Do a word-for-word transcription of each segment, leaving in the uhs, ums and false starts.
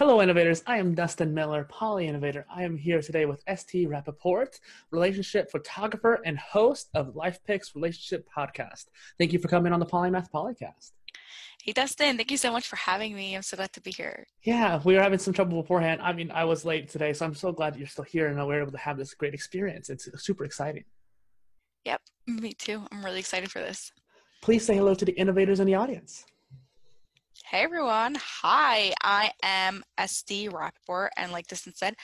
Hello, Innovators. I am Dustin Miller, Poly Innovator. I am here today with S T Rappaport, relationship photographer and host of LifePix Relationship Podcast. Thank you for coming on the Polymath Polycast. Hey, Dustin. Thank you so much for having me. I'm so glad to be here. Yeah, we were having some trouble beforehand. I mean, I was late today, so I'm so glad that you're still here and we were able to have this great experience. It's super exciting. Yep, me too. I'm really excited for this. Please say hello to the innovators in the audience. Hey everyone, hi, I am S T Rappaport, and like Dustin said,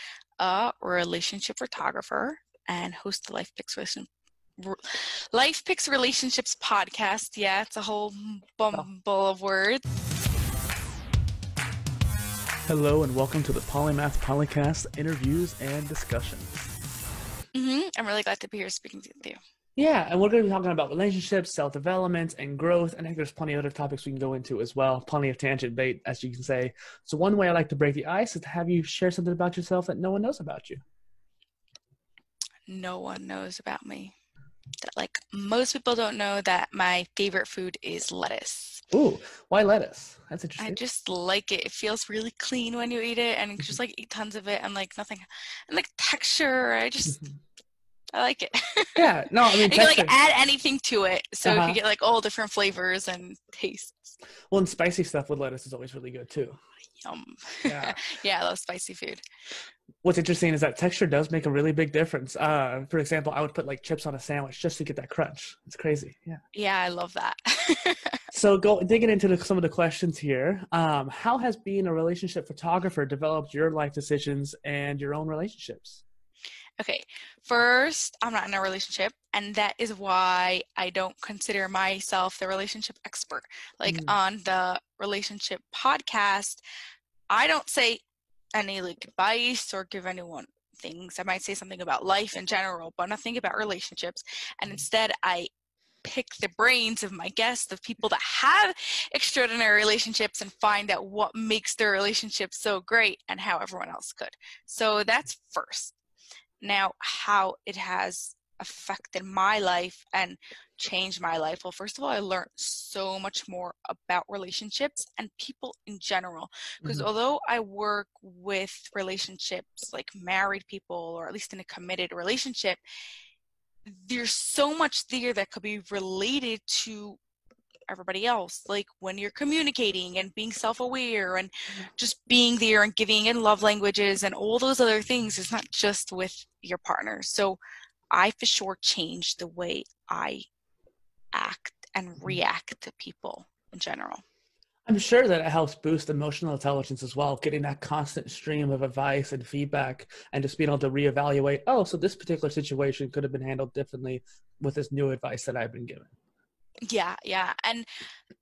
a relationship photographer and host the LifePix LifePix Relationships Podcast. Yeah, it's a whole bumble oh. of words. Hello and welcome to the Polymath Polycast interviews and discussions. Mm-hmm. I'm really glad to be here speaking to you. Yeah, and we're going to be talking about relationships, self-development, and growth. I think there's plenty of other topics we can go into as well, plenty of tangent bait, as you can say. So one way I like to break the ice is to have you share something about yourself that no one knows about you. No one knows about me. Like, most people don't know that my favorite food is lettuce. Ooh, why lettuce? That's interesting. I just like it. It feels really clean when you eat it, and just, like, eat tons of it, and, like, nothing. And, like, texture, I just... I like it. Yeah, no, I mean, you can, like, add anything to it, so uh-huh. you get like all different flavors and tastes. Well, and spicy stuff with lettuce is always really good too. Yum. Yeah, yeah, I love spicy food. What's interesting is that texture does make a really big difference. Uh, for example, I would put like chips on a sandwich just to get that crunch. It's crazy. Yeah. Yeah, I love that. So go digging into the, some of the questions here. Um, how has being a relationship photographer developed your life decisions and your own relationships? Okay, first, I'm not in a relationship, and that is why I don't consider myself the relationship expert. Like, mm. on the relationship podcast, I don't say any, like, advice or give anyone things. I might say something about life in general, but nothing about relationships. And instead, I pick the brains of my guests, the people that have extraordinary relationships, and find out what makes their relationship so great and how everyone else could. So that's first. Now, how it has affected my life and changed my life. Well, first of all, I learned so much more about relationships and people in general, because mm-hmm. although I work with relationships like married people, or at least in a committed relationship, there's so much there that could be related to everybody else, like when you're communicating and being self-aware and just being there and giving in love languages and all those other things. It's not just with your partner. So I for sure changed the way I act and react to people in general. I'm sure that it helps boost emotional intelligence as well, getting that constant stream of advice and feedback and just being able to reevaluate, oh, so this particular situation could have been handled differently with this new advice that I've been given. Yeah, yeah. And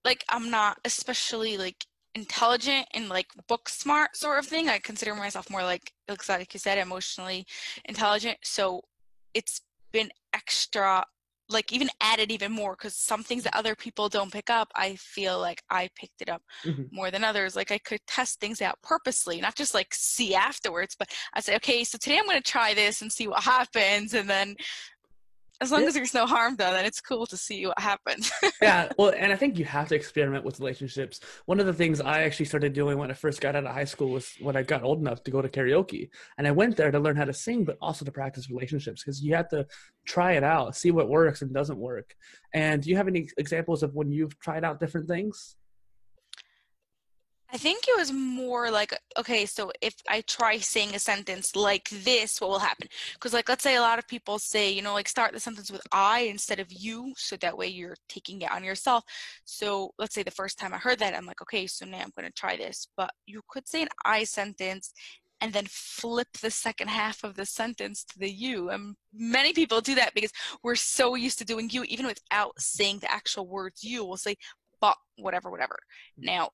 like, I'm not especially like intelligent and like book smart sort of thing. I consider myself more like, like you said, emotionally intelligent. So it's been extra, like even added even more, because some things that other people don't pick up, I feel like I picked it up mm-hmm. more than others. Like I could test things out purposely, not just like see afterwards, but I say, okay, so today I'm going to try this and see what happens. And then As long yeah. as there's no harm done, then it's cool to see what happens. Yeah, well, and I think you have to experiment with relationships. One of the things I actually started doing when I first got out of high school was when I got old enough to go to karaoke. And I went there to learn how to sing, but also to practice relationships, because you have to try it out, see what works and doesn't work. And do you have any examples of when you've tried out different things? I think it was more like, okay, so if I try saying a sentence like this, what will happen? Because like, let's say a lot of people say, you know, like start the sentence with I instead of you. So that way you're taking it on yourself. So let's say the first time I heard that, I'm like, okay, so now I'm going to try this. But you could say an I sentence and then flip the second half of the sentence to the you. And many people do that because we're so used to doing you, even without saying the actual words you, we'll say, but whatever, whatever. Now,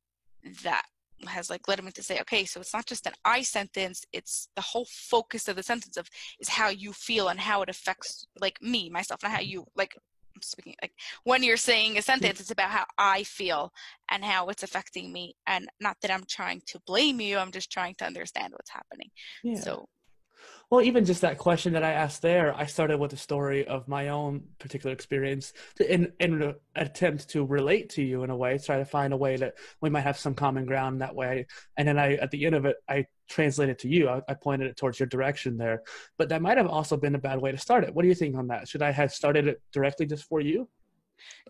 that has like led me to say, okay, so it's not just an I sentence, it's the whole focus of the sentence of is how you feel and how it affects like me, myself, and how you like I'm speaking like when you're saying a sentence, it's about how I feel and how it's affecting me. And not that I'm trying to blame you, I'm just trying to understand what's happening. Yeah. So Well, even just that question that I asked there, I started with a story of my own particular experience to, in, in an attempt to relate to you in a way, try to find a way that we might have some common ground that way. And then I, at the end of it, I translated to you. I, I pointed it towards your direction there, but that might have also been a bad way to start it. What do you think on that? Should I have started it directly just for you?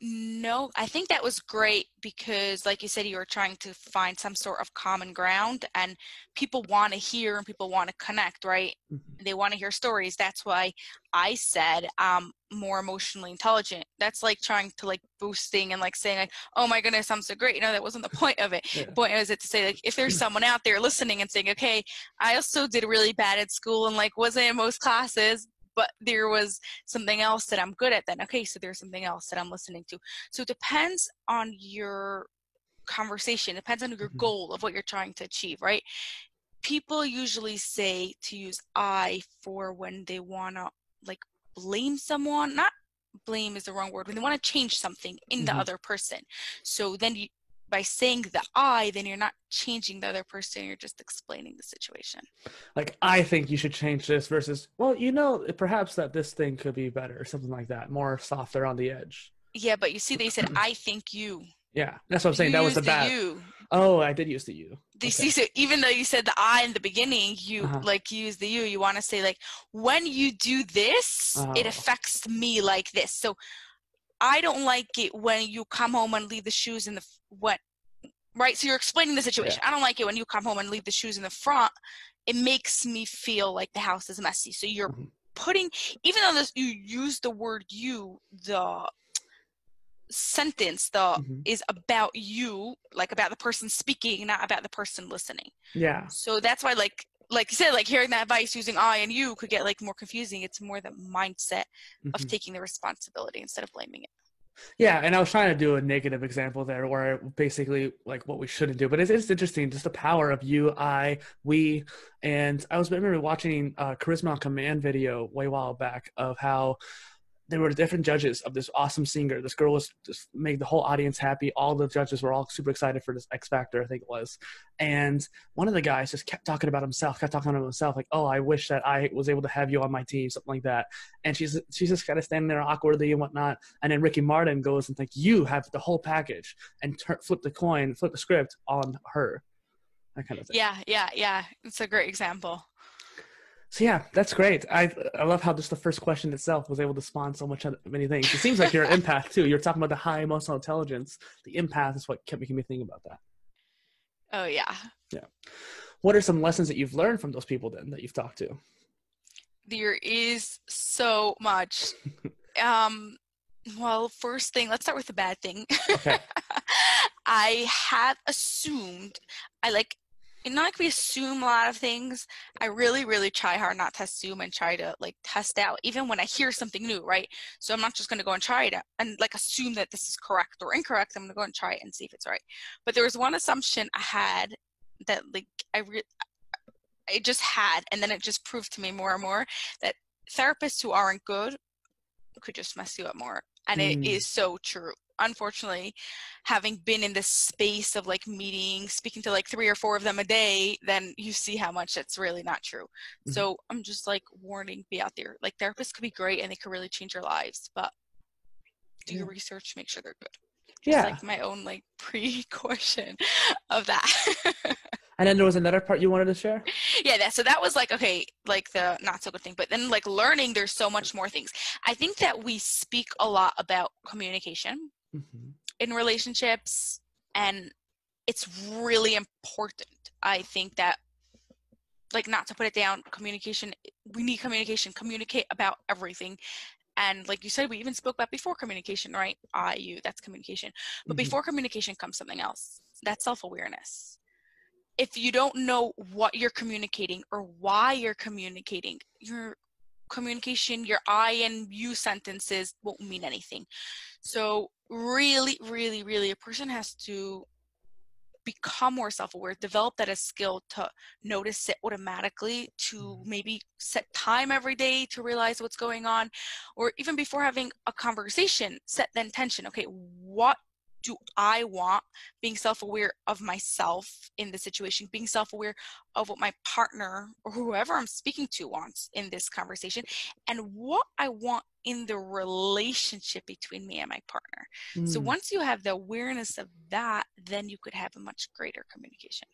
No, I think that was great because, like you said, you were trying to find some sort of common ground, and people want to hear and people want to connect, right? Mm-hmm. They want to hear stories. That's why I said um, more emotionally intelligent. That's like trying to like boosting and like saying like, oh my goodness, I'm so great. You know, that wasn't the point of it. Yeah. The point was it to say like, if there's someone out there listening and saying, okay, I also did really bad at school and like wasn't in most classes, but there was something else that I'm good at then. Okay, so there's something else that I'm listening to. So it depends on your conversation. It depends on your goal of what you're trying to achieve, right? People usually say to use I for when they want to like blame someone. Not blame is the wrong word. When they want to change something in the mm-hmm. other person. So then you, by saying the I, then you're not changing the other person. You're just explaining the situation. Like, I think you should change this versus, well, you know, perhaps that this thing could be better or something like that. More softer on the edge. Yeah, but you see, they said, I think you. Yeah, that's what I'm saying. You that was the bad. You. Oh, I did use the you. They okay. see, so even though you said the I in the beginning, you uh-huh. like use the you. You want to say like, when you do this, oh. it affects me like this. So I don't like it when you come home and leave the shoes in the what, right? So you're explaining the situation. Yeah. I don't like it when you come home and leave the shoes in the front. It makes me feel like the house is messy. So you're mm-hmm. putting, even though this, you use the word you, the sentence the mm-hmm. is about you, like about the person speaking, not about the person listening. Yeah. So that's why like, like you said, like hearing that advice using I and you could get like more confusing. It's more the mindset mm-hmm. of taking the responsibility instead of blaming it. Yeah. And I was trying to do a negative example there where basically like what we shouldn't do, but it's, it's interesting, just the power of you, I, we. And I was I remember watching a Charisma on Command video way a while back of how there were different judges of this awesome singer. This girl was just made the whole audience happy. All the judges were all super excited for this X Factor, I think it was. And one of the guys just kept talking about himself, kept talking about himself, like, oh, I wish that I was able to have you on my team, something like that. And she's she's just kind of standing there awkwardly and whatnot. And then Ricky Martin goes and like, you have the whole package, and t- flip the coin, flip the script on her. That kind of thing. Yeah, yeah, yeah. It's a great example. So yeah, that's great. I I love how just the first question itself was able to spawn so much many things. It seems like you're an empath too. You're talking about the high emotional intelligence. The empath is what kept making me think about that. Oh yeah. Yeah. What are some lessons that you've learned from those people then that you've talked to? There is so much. um, well, first thing, let's start with the bad thing. Okay. I had assumed I like. And not like we assume a lot of things. I really, really try hard not to assume and try to like test out even when I hear something new, right? So I'm not just going to go and try it and like assume that this is correct or incorrect. I'm going to go and try it and see if it's right. But there was one assumption I had that like I, re- I just had, and then it just proved to me more and more that therapists who aren't good could just mess you up more. And mm. it is so true. Unfortunately, having been in this space of like meeting, speaking to like three or four of them a day, then you see how much that's really not true. Mm-hmm. So I'm just like warning, be out there. Like therapists could be great and they could really change your lives, but do yeah. your research, make sure they're good. Just yeah. like my own like precaution of that. And then there was another part you wanted to share? Yeah, that, so that was like, okay, like the not so good thing. But then like learning, there's so much more things. I think that we speak a lot about communication. Mm-hmm. in relationships, and it's really important. I think that like not to put it down, communication, we need communication, communicate about everything. And like you said, we even spoke about before communication, right? I, you, that's communication. But mm-hmm. before communication comes something else. That's self-awareness. If you don't know what you're communicating or why you're communicating, your communication, your I and you sentences won't mean anything. So really, really, really, a person has to become more self-aware, develop that as skill to notice it automatically, to maybe set time every day to realize what's going on, or even before having a conversation, set the intention. Okay, what do I want? Being self-aware of myself in the situation, being self-aware of what my partner or whoever I'm speaking to wants in this conversation, and what I want in the relationship between me and my partner. Mm. So once you have the awareness of that, then you could have a much greater communication.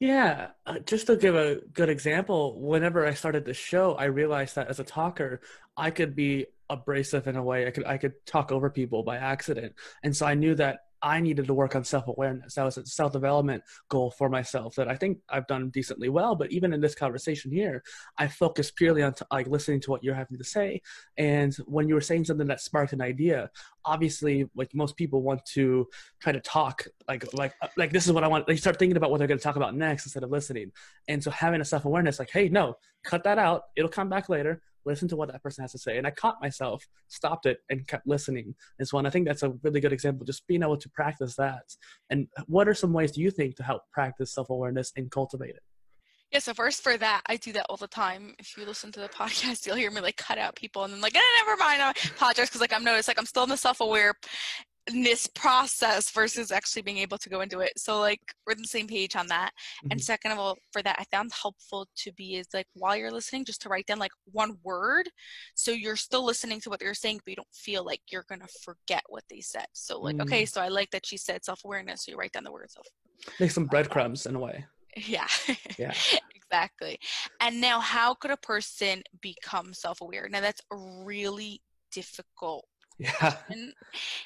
Yeah. Uh, just to give a good example, whenever I started the show, I realized that as a talker, I could be abrasive in a way. I could I could talk over people by accident. And so I knew that I needed to work on self-awareness. That was a self-development goal for myself that I think I've done decently well. But even in this conversation here, I focused purely on t- like listening to what you're having to say. And when you were saying something that sparked an idea, obviously, like most people want to try to talk like, like, like this is what I want. They start thinking about what they're going to talk about next instead of listening. And so having a self-awareness like, hey, no, cut that out. It'll come back later. Listen to what that person has to say. And I caught myself, stopped it, and kept listening. And so I think that's a really good example, just being able to practice that. And what are some ways do you think to help practice self-awareness and cultivate it? Yeah, so first for that, I do that all the time. If you listen to the podcast, you'll hear me like cut out people and then like, eh, never mind, I apologize. Because like I've noticed like I'm still in the self-aware this process versus actually being able to go into it. So like we're on the same page on that. Mm-hmm. And second of all, for that, I found helpful to be is like while you're listening, just to write down like one word. So you're still listening to what they're saying, but you don't feel like you're going to forget what they said. So like, mm. okay, so I like that she said self-awareness. So you write down the word self. Make some breadcrumbs in a way. Yeah. Yeah. Exactly. And now how could a person become self-aware? Now that's really difficult. Yeah. And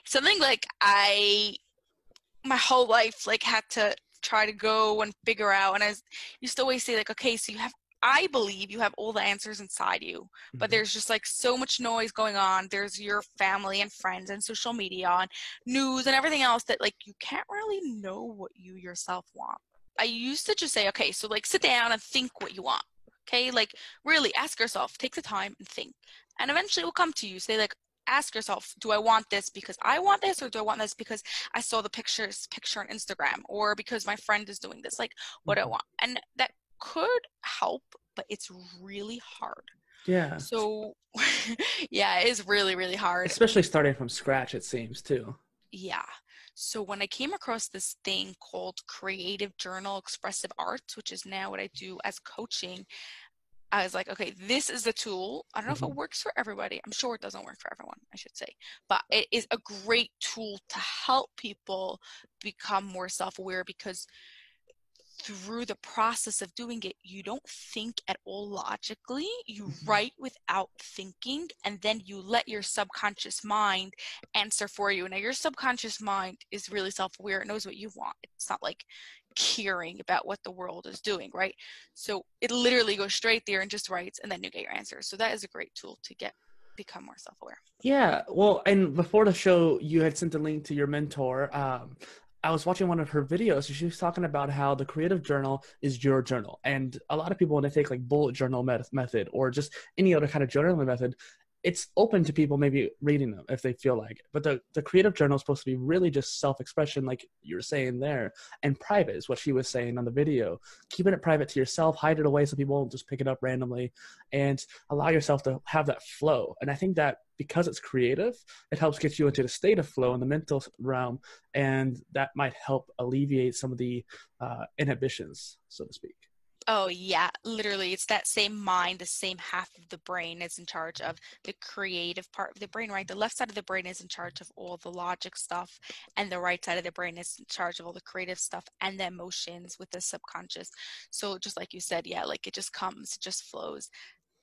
something like I, my whole life, like had to try to go and figure out. And I was, used to always say like, okay, so you have, I believe you have all the answers inside you, mm-hmm. but there's just like so much noise going on. There's your family and friends and social media and news and everything else that like, you can't really know what you yourself want. I used to just say, okay, so like sit down and think what you want. Okay. Like really ask yourself, take the time and think, and eventually it will come to you. Say like, ask yourself, do I want this because I want this, or do I want this because I saw the pictures picture on Instagram, or because my friend is doing this? Like, what do I want? And that could help, but it's really hard. Yeah. So yeah, it is really, really hard. Especially starting from scratch, it seems too. Yeah. So when I came across this thing called Creative Journal Expressive Arts, which is now what I do as coaching, I was like, okay, this is the tool. I don't know mm-hmm. if it works for everybody. I'm sure it doesn't work for everyone, I should say. But it is a great tool to help people become more self-aware, because through the process of doing it, you don't think at all logically. You mm-hmm. write without thinking, and then you let your subconscious mind answer for you. Now, your subconscious mind is really self-aware. It knows what you want. It's not like caring about what the world is doing, right? So it literally goes straight there and just writes, and then you get your answer. So that is a great tool to get become more self-aware. Yeah. Well, and before the show, you had sent a link to your mentor. Um, I was watching one of her videos. So she was talking about how the creative journal is your journal. And a lot of people, when they take like bullet journal met- method or just any other kind of journaling method, it's open to people maybe reading them if they feel like it. But the, the creative journal is supposed to be really just self-expression, like you were saying there, and private is what she was saying on the video. Keeping it private to yourself, hide it away so people won't just pick it up randomly, and allow yourself to have that flow. And I think that because it's creative, it helps get you into the state of flow in the mental realm, and that might help alleviate some of the uh, inhibitions, so to speak. Oh yeah, literally. It's that same mind, the same half of the brain is in charge of the creative part of the brain, right? The left side of the brain is in charge of all the logic stuff, and the right side of the brain is in charge of all the creative stuff and the emotions with the subconscious. So just like you said, yeah, like it just comes, it just flows.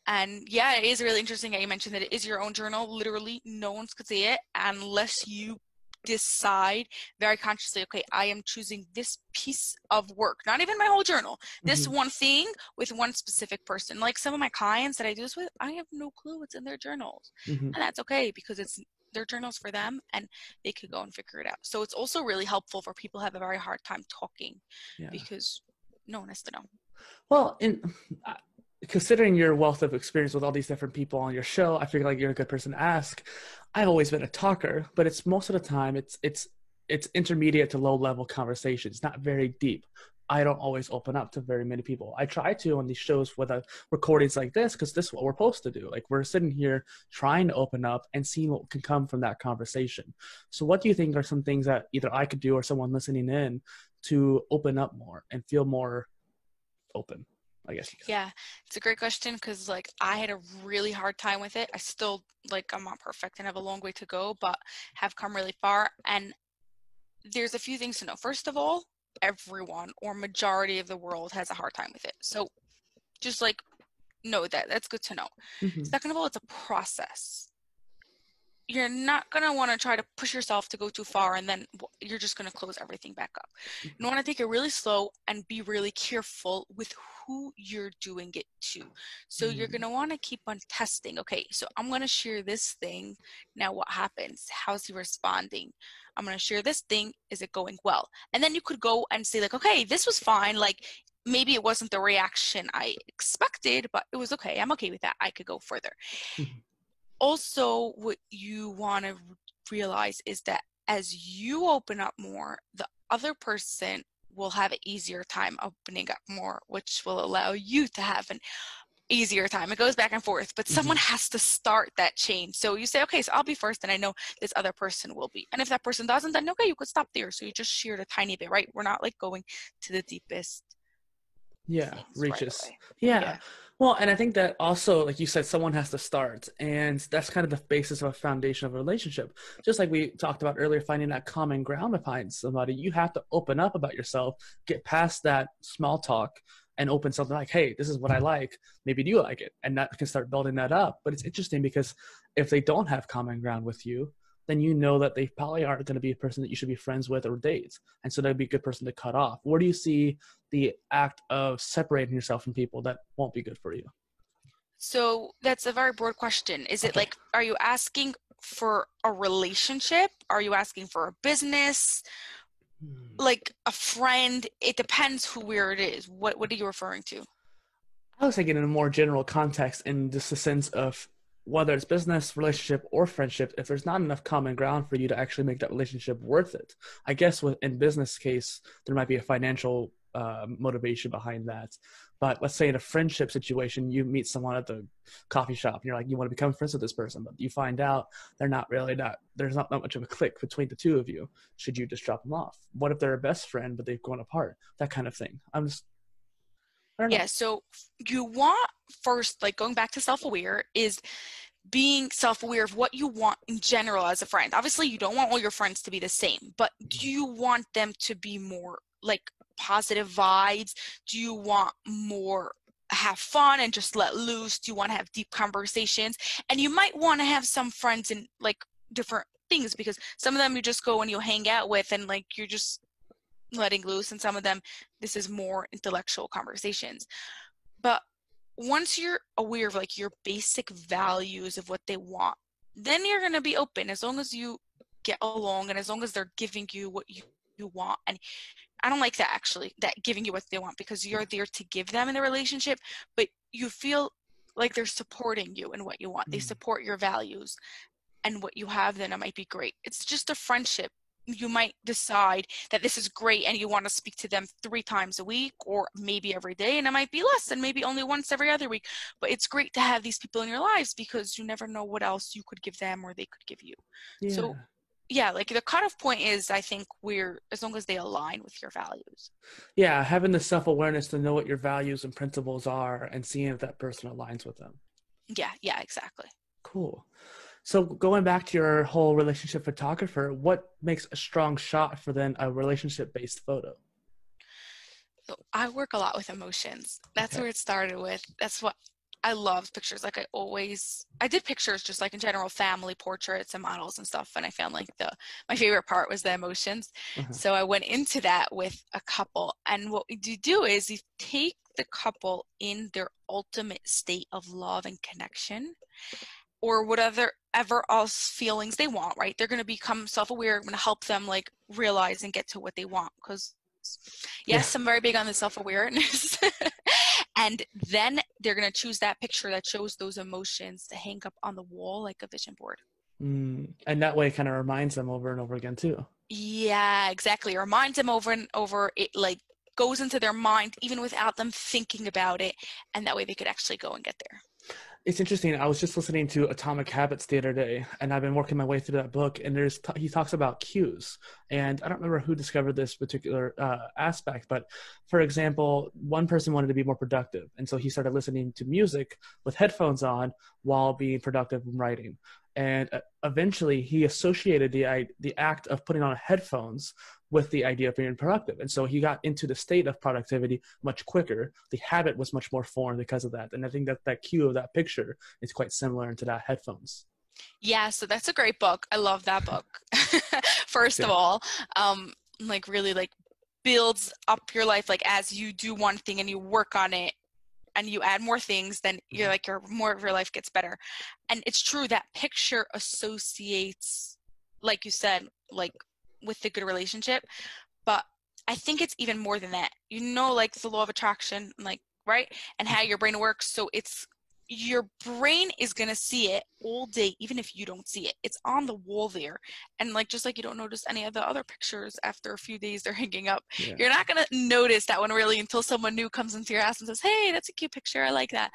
And yeah, it is really interesting that you mentioned that it is your own journal. Literally no one could see it unless you decide very consciously, okay, I am choosing this piece of work, not even my whole journal, this mm-hmm. one thing with one specific person. Like some of my clients that I do this with, I have no clue what's in their journals. Mm-hmm. And that's okay, because it's their journals for them and they could go and figure it out. So it's also really helpful for people who have a very hard time talking yeah. because no one has to know. Well, in I- considering your wealth of experience with all these different people on your show, I figure like you're a good person to ask. I've always been a talker, but it's most of the time it's it's it's intermediate to low level conversations, not very deep. I don't always open up to very many people. I try to on these shows with uh, recordings like this, because this is what we're supposed to do. Like, we're sitting here trying to open up and seeing what can come from that conversation. So what do you think are some things that either I could do or someone listening in to open up more and feel more open, I guess you could? Yeah, it's a great question, because like I had a really hard time with it. I still, like, I'm not perfect and have a long way to go, but have come really far. And there's a few things to know. First of all, everyone or majority of the world has a hard time with it, so just like know that. That's good to know. Mm-hmm. Second of all, it's a process. You're not gonna want to try to push yourself to go too far, and then you're just gonna close everything back up. Mm-hmm. You want to take it really slow and be really careful with who you're doing it to. So mm-hmm. you're gonna want to keep on testing. Okay, so I'm gonna share this thing. Now what happens? How's he responding? I'm gonna share this thing. Is it going well? And then you could go and say like, okay, this was fine. Like, maybe it wasn't the reaction I expected, but it was okay. I'm okay with that. I could go further. Mm-hmm. Also, what you want to realize is that as you open up more, the other person will have an easier time opening up more, which will allow you to have an easier time. It goes back and forth, but mm-hmm. someone has to start that change. So you say, okay, so I'll be first, and I know this other person will be. And if that person doesn't, then okay, you could stop there. So you just shared a tiny bit, right? We're not like going to the deepest. Yeah, reaches. Right yeah. yeah. Well, and I think that also, like you said, someone has to start. And that's kind of the basis of a foundation of a relationship. Just like we talked about earlier, finding that common ground to find somebody, you have to open up about yourself, get past that small talk, and open something like, hey, this is what I like. Maybe do you like it? And that can start building that up. But it's interesting because if they don't have common ground with you, then you know that they probably aren't going to be a person that you should be friends with or date. And so that'd be a good person to cut off. Where do you see the act of separating yourself from people that won't be good for you? So that's a very broad question. Is okay. it like, are you asking for a relationship? Are you asking for a business? Hmm. Like a friend? It depends who, where it is. What, what are you referring to? I was thinking in a more general context, in just the sense of whether it's business, relationship, or friendship, if there's not enough common ground for you to actually make that relationship worth it. I guess with, in business case, there might be a financial uh, motivation behind that. But let's say in a friendship situation, you meet someone at the coffee shop, and you're like, you want to become friends with this person, but you find out they're not really not, there's not that much of a click between the two of you. Should you just drop them off? What if they're a best friend, but they've gone apart? That kind of thing. I'm just Yeah, so you want first, like going back to self-aware, is being self-aware of what you want in general as a friend. Obviously, you don't want all your friends to be the same, but do you want them to be more like positive vibes? Do you want more have fun and just let loose? Do you want to have deep conversations? And you might want to have some friends in like different things, because some of them you just go and you hang out with and like you're just letting loose, and some of them this is more intellectual conversations. But once you're aware of like your basic values of what they want, then you're going to be open, as long as you get along and as long as they're giving you what you, you want. And I don't like that, actually, that giving you what they want, because you're there to give them in the relationship, but you feel like they're supporting you in what you want. Mm-hmm. They support your values, and what you have then it might be great. It's just a friendship. You might decide that this is great and you want to speak to them three times a week or maybe every day, and it might be less and maybe only once every other week. But it's great to have these people in your lives, because you never know what else you could give them or they could give you. Yeah. So yeah, like the cutoff point is, I think, we're, as long as they align with your values. Yeah, having the self-awareness to know what your values and principles are and seeing if that person aligns with them. Yeah, yeah, exactly. Cool. So going back to your whole relationship photographer, what makes a strong shot for then a relationship-based photo? So I work a lot with emotions. That's okay. Where it started with. That's what I love, pictures. Like I always, I did pictures just like in general, family portraits and models and stuff. And I found like the, my favorite part was the emotions. Uh-huh. So I went into that with a couple. And what you do is you take the couple in their ultimate state of love and connection, or whatever ever else feelings they want, right? They're going to become self-aware. I'm going to help them like realize and get to what they want. Because yes, yeah. I'm very big on the self-awareness. And then they're going to choose that picture that shows those emotions to hang up on the wall like a vision board. Mm. And that way it kind of reminds them over and over again too. Yeah, exactly. It reminds them over and over. It like goes into their mind even without them thinking about it, and that way they could actually go and get there. It's interesting. I was just listening to Atomic Habits the other day, and I've been working my way through that book, and there's t- he talks about cues. And I don't remember who discovered this particular uh, aspect, but for example, one person wanted to be more productive, and so he started listening to music with headphones on while being productive and writing. And uh, eventually he associated the I, the act of putting on headphones with the idea of being productive. And so he got into the state of productivity much quicker. The habit was much more formed because of that. And I think that that cue of that picture is quite similar to that headphones. Yeah, so that's a great book. I love that book. First yeah. of all, um, like really like builds up your life. Like as you do one thing and you work on it, and you add more things, then you're like, your more of your life gets better. And it's true that picture associates, like you said, like with the good relationship, but I think it's even more than that. You know, like the law of attraction, like, right? And how your brain works. So it's, your brain is going to see it all day, even if you don't see it. It's on the wall there. And like, just like you don't notice any of the other pictures after a few days they're hanging up. Yeah. You're not going to notice that one really until someone new comes into your house and says, hey, that's a cute picture. I like that.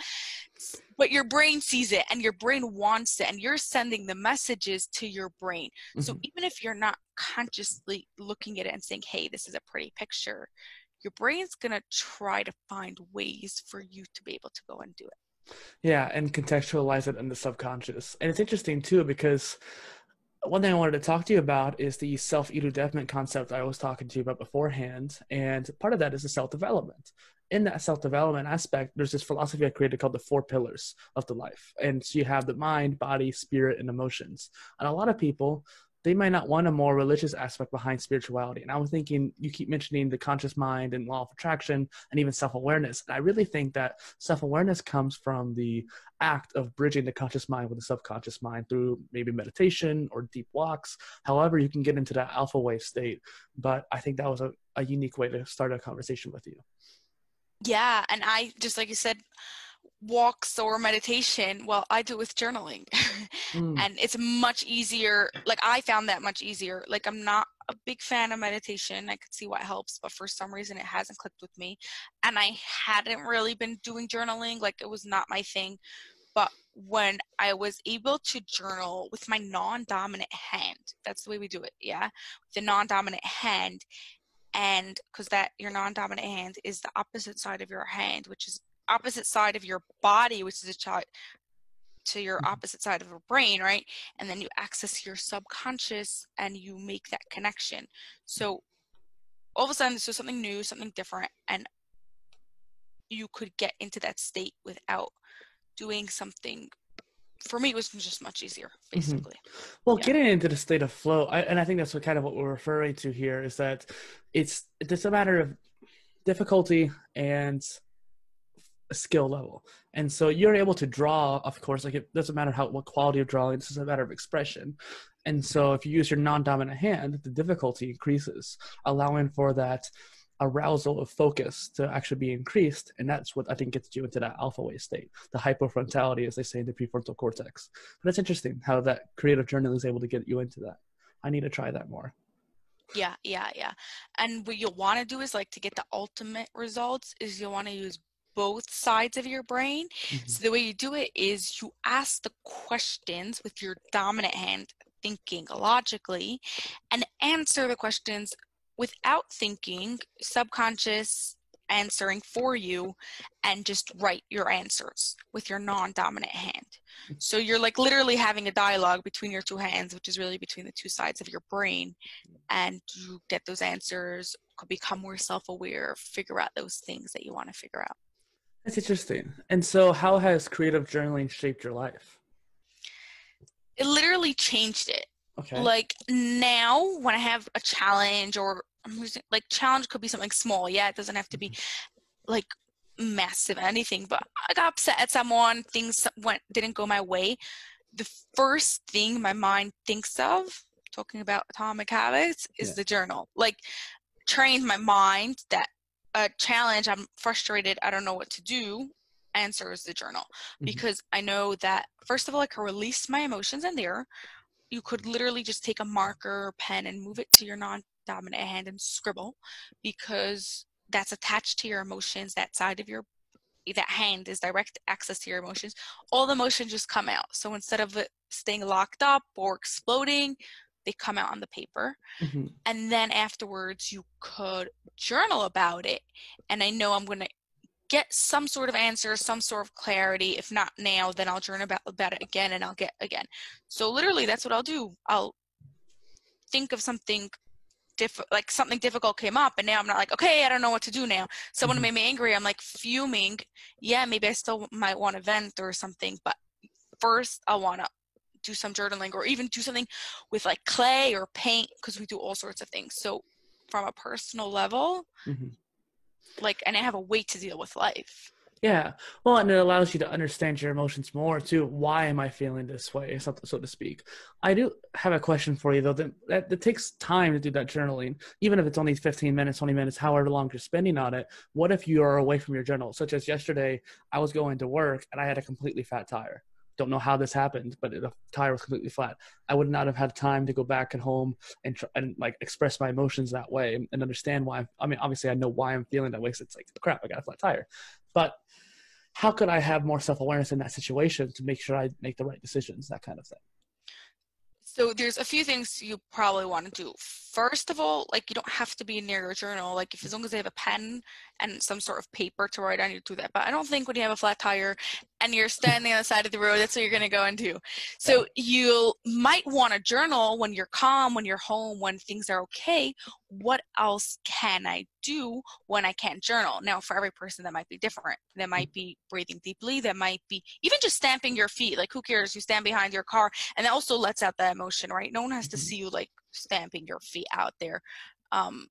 But your brain sees it and your brain wants it, and you're sending the messages to your brain. Mm-hmm. So even if you're not consciously looking at it and saying, hey, this is a pretty picture, your brain's going to try to find ways for you to be able to go and do it. Yeah, and contextualize it in the subconscious. And it's interesting too, because one thing I wanted to talk to you about is the self-enlightenment concept I was talking to you about beforehand. And part of that is the self-development. In that self-development aspect, there's this philosophy I created called the four pillars of the life. And so you have the mind, body, spirit, and emotions. And a lot of people, they might not want a more religious aspect behind spirituality. And I was thinking, you keep mentioning the conscious mind and law of attraction and even self-awareness. And I really think that self-awareness comes from the act of bridging the conscious mind with the subconscious mind through maybe meditation or deep walks. However, you can get into that alpha wave state. But I think that was a, a unique way to start a conversation with you. Yeah. And I, just like you said, walks or meditation, well, I do it with journaling. mm. And it's much easier. Like I found that much easier. Like I'm not a big fan of meditation. I could see what helps, but for some reason it hasn't clicked with me. And I hadn't really been doing journaling. Like it was not my thing. But when I was able to journal with my non-dominant hand, that's the way we do it. Yeah. The non-dominant hand. And because that your non-dominant hand is the opposite side of your hand, which is opposite side of your body, which is a child to your opposite side of your brain, right? And then you access your subconscious and you make that connection. So all of a sudden this was something new, something different, and you could get into that state without doing something. For me, it was just much easier, basically. Mm-hmm. Well, yeah. Getting into the state of flow, I, and I think that's what kind of what we're referring to here, is that it's it's a matter of difficulty and skill level. And so you're able to draw, of course, like it doesn't matter how what quality of drawing, this is a matter of expression. And so if you use your non-dominant hand, the difficulty increases, allowing for that arousal of focus to actually be increased. And that's what I think gets you into that alpha wave state, the hypofrontality, as they say, in the prefrontal cortex. But it's interesting how that creative journal is able to get you into that. I need to try that more. Yeah, yeah, yeah. And what you'll want to do is, like, to get the ultimate results is you'll want to use both sides of your brain. Mm-hmm. So the way you do it is you ask the questions with your dominant hand, thinking logically, and answer the questions without thinking, subconscious answering for you, and just write your answers with your non-dominant hand. So you're like literally having a dialogue between your two hands, which is really between the two sides of your brain, and you get those answers, become more self-aware, figure out those things that you want to figure out. That's interesting. And so how has creative journaling shaped your life? It literally changed it. Okay. Like now when I have a challenge, or I'm using, like, challenge could be something small. Yeah. It doesn't have to be like massive anything, but I got upset at someone, things went, didn't go my way. The first thing my mind thinks of, talking about Atomic Habits, is yeah. the journal. Like, trained my mind that a challenge, I'm frustrated, I don't know what to do, answer is the journal. Mm-hmm. Because I know that, first of all, I can release my emotions in there. You could literally just take a marker or pen and move it to your non-dominant hand and scribble, because that's attached to your emotions, that side of your, that hand is direct access to your emotions, all the emotions just come out. So instead of staying locked up or exploding, they come out on the paper. Mm-hmm. And then afterwards you could journal about it. And I know I'm going to get some sort of answer, some sort of clarity. If not now, then I'll journal about, about it again and I'll get again. So literally that's what I'll do. I'll think of something diff- like something difficult came up and now I'm not like, okay, I don't know what to do now. Someone mm-hmm. made me angry. I'm like fuming. Yeah, maybe I still might want to vent or something, but first I want to do some journaling or even do something with like clay or paint because we do all sorts of things. So from a personal level, mm-hmm. like, and I have a way to deal with life. Yeah. Well, and it allows you to understand your emotions more too. Why am I feeling this way, so to speak? I do have a question for you though. That, that, that takes time to do that journaling, even if it's only fifteen minutes, twenty minutes, however long you're spending on it. What if you are away from your journal? Such as yesterday, I was going to work and I had a completely fat tire. Don't know how this happened, but the tire was completely flat. I would not have had time to go back at home and try, and like express my emotions that way and, and understand why. I'm, I mean, obviously I know why I'm feeling that way. So it's like, crap, I got a flat tire, but how could I have more self-awareness in that situation to make sure I make the right decisions, that kind of thing? So there's a few things you probably want to do. First of all, like you don't have to be near your journal. Like if, as long as they have a pen and some sort of paper to write on, you do that. But I don't think when you have a flat tire and you're standing on the side of the road, that's what you're going to go and do. So you might want to journal when you're calm, when you're home, when things are okay. What else can I do when I can't journal? Now, for every person, that might be different. That might be breathing deeply. That might be even just stamping your feet. Like who cares? You stand behind your car, and that also lets out that emotion, right? No one has to see you like stamping your feet out there. Um,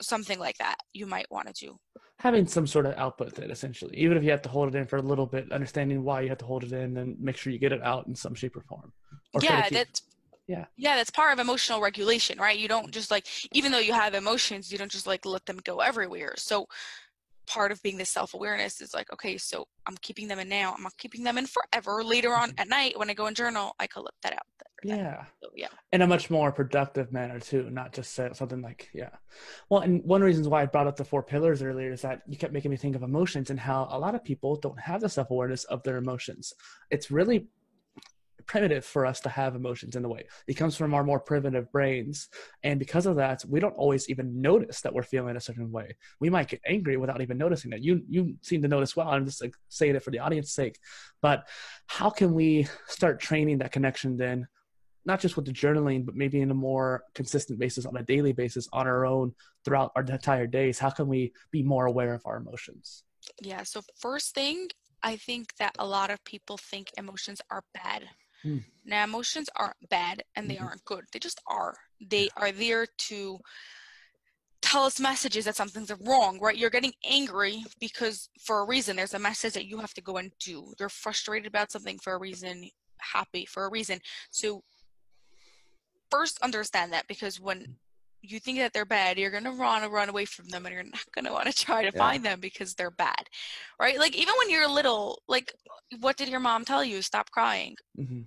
something like that you might want to do. Having some sort of output that essentially, even if you have to hold it in for a little bit, understanding why you have to hold it in and make sure you get it out in some shape or form. Or yeah, that's yeah. yeah, that's part of emotional regulation, right? You don't just like, even though you have emotions, you don't just like let them go everywhere. So part of being this self-awareness is like, okay, so I'm keeping them in now. I'm not keeping them in forever. Later on at night, when I go and journal, I can let that out. Yeah. So, yeah. In a much more productive manner too, not just something like, yeah. Well, and one of the reasons why I brought up the four pillars earlier is that you kept making me think of emotions and how a lot of people don't have the self-awareness of their emotions. It's really primitive for us to have emotions in the way. It comes from our more primitive brains. And because of that, we don't always even notice that we're feeling a certain way. We might get angry without even noticing that. You you seem to notice well. I'm just like saying it for the audience's sake. But how can we start training that connection then? Not just with the journaling, but maybe in a more consistent basis, on a daily basis, on our own, throughout our entire days. How can we be more aware of our emotions? Yeah, so first thing, I think that a lot of people think emotions are bad. Mm. Now, emotions aren't bad and they mm-hmm. aren't good. They just are. They are there to tell us messages that something's wrong, right? You're getting angry because for a reason. There's a message that you have to go and do. You're frustrated about something for a reason, happy for a reason. So first, understand that, because when you think that they're bad, you're going to run and run away from them and you're not going to want to try to yeah. find them because they're bad, right? Like even when you're little, like what did your mom tell you? Stop crying. Mm-hmm.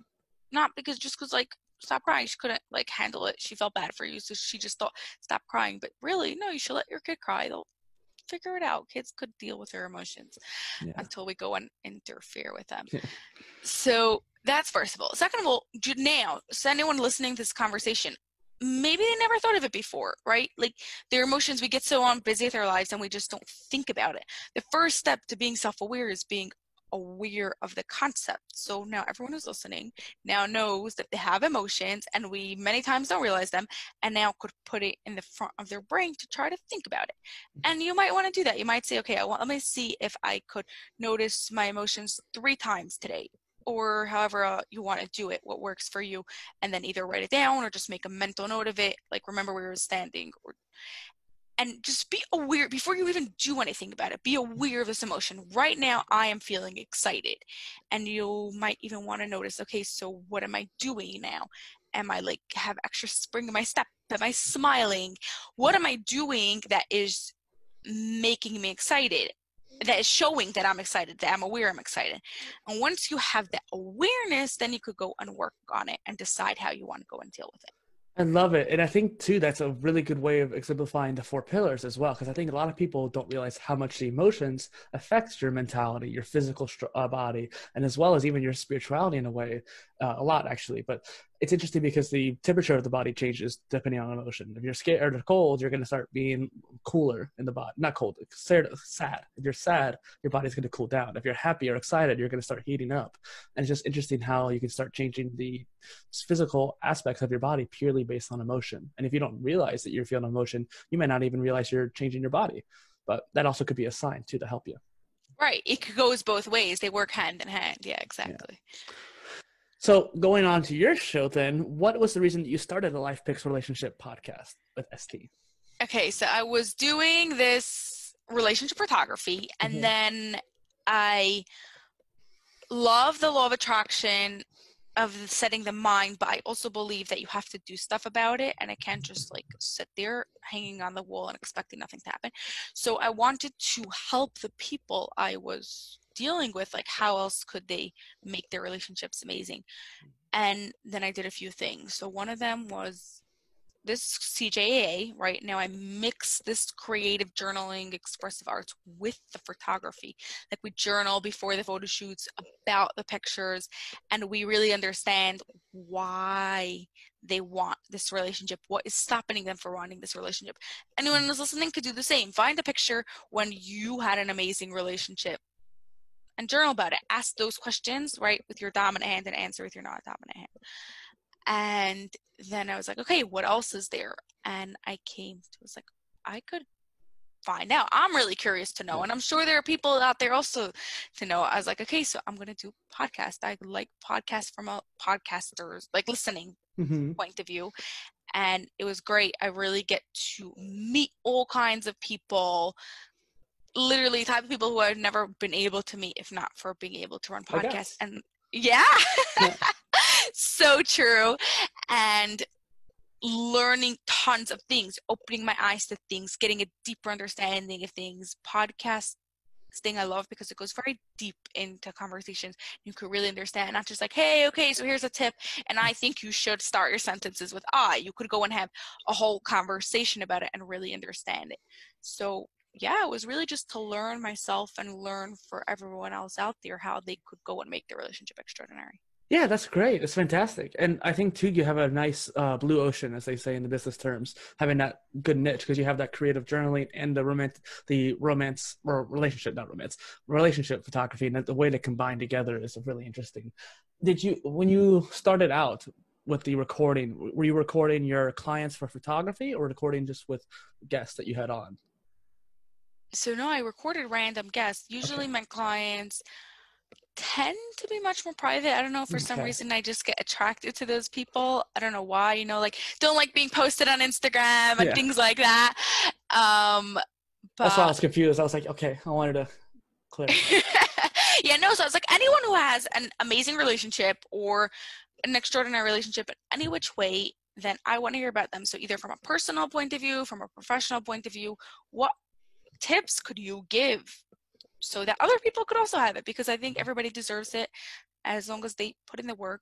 Not because just because like stop crying. She couldn't like handle it. She felt bad for you. So she just thought stop crying. But really, no, you should let your kid cry. They'll figure it out. Kids could deal with their emotions yeah. until we go and interfere with them. Yeah. So that's first of all. Second of all, now, so anyone listening to this conversation, maybe they never thought of it before, right? Like their emotions, we get so on busy with our lives and we just don't think about it. The first step to being self-aware is being aware of the concept. So now everyone who's listening now knows that they have emotions and we many times don't realize them, and now could put it in the front of their brain to try to think about it. And you might want to do that. You might say, okay, I want, let me see if I could notice my emotions three times today, or however uh, you want to do it, what works for you, and then either write it down or just make a mental note of it, like remember where we were standing, or, and just be aware, before you even do anything about it, be aware of this emotion. Right now, I am feeling excited, and you might even want to notice, okay, so what am I doing now? Am I like, have extra spring in my step? Am I smiling? What am I doing that is making me excited? That is showing that I'm excited, that I'm aware I'm excited. And once you have that awareness, then you could go and work on it and decide how you want to go and deal with it. I love it. And I think too, that's a really good way of exemplifying the four pillars as well. Cause I think a lot of people don't realize how much the emotions affects your mentality, your physical st- uh, body, and as well as even your spirituality in a way, uh, a lot actually. But it's interesting because the temperature of the body changes depending on emotion. If you're scared or cold, you're going to start being cooler in the body, not cold, sad. If you're sad, your body's going to cool down. If you're happy or excited, you're going to start heating up. And it's just interesting how you can start changing the physical aspects of your body purely based on emotion. And if you don't realize that you're feeling emotion, you may not even realize you're changing your body, but that also could be a sign too, to help you. Right. It goes both ways. They work hand in hand. Yeah, exactly. Yeah. So going on to your show then, what was the reason that you started the LifePix Relationship Podcast with S T? Okay, so I was doing this relationship photography, and mm-hmm. then I love the law of attraction of setting the mind, but I also believe that you have to do stuff about it, and I can't just like sit there hanging on the wall and expecting nothing to happen. So I wanted to help the people I was dealing with, like how else could they make their relationships amazing. And then I did a few things. So one of them was this C J A A, right? Now I mix this creative journaling expressive arts with the photography. Like we journal before the photo shoots about the pictures, and we really understand why they want this relationship, what is stopping them from wanting this relationship. Anyone who's listening could do the same. Find a picture when you had an amazing relationship and journal about it. Ask those questions, right, with your dominant hand, and answer with your not dominant hand. And then I was like, okay, what else is there? And I came to, I was like, I could find out. I'm really curious to know. And I'm sure there are people out there also to know. I was like, okay, so I'm going to do podcast. I like podcasts from a podcaster's, like listening mm-hmm. point of view. And it was great. I really get to meet all kinds of people, literally type of people who I've never been able to meet if not for being able to run podcasts. And yeah, yeah. So true. And learning tons of things, opening my eyes to things, getting a deeper understanding of things. Podcast thing I love because it goes very deep into conversations. You can really understand, not just like, hey, okay, so here's a tip, and I think you should start your sentences with I. You could go and have a whole conversation about it and really understand it. So yeah, it was really just to learn myself and learn for everyone else out there how they could go and make their relationship extraordinary. Yeah, that's great. It's fantastic. And I think too, you have a nice uh, blue ocean, as they say in the business terms, having that good niche, because you have that creative journaling and the romance, the romance or relationship, not romance, relationship photography. And the way they combine together is really interesting. Did you, when you started out with the recording, were you recording your clients for photography or recording just with guests that you had on? So no, I recorded random guests. Usually okay. My clients tend to be much more private. I don't know, for okay. some reason I just get attracted to those people. I don't know why, you know, like don't like being posted on Instagram and yeah. things like that. Um, but... That's why I was confused. I was like, okay, I wanted to clear. Yeah, no, so I was like, anyone who has an amazing relationship or an extraordinary relationship in any which way, then I want to hear about them. So either from a personal point of view, from a professional point of view, what tips could you give so that other people could also have it? Because I think everybody deserves it. As long as they put in the work,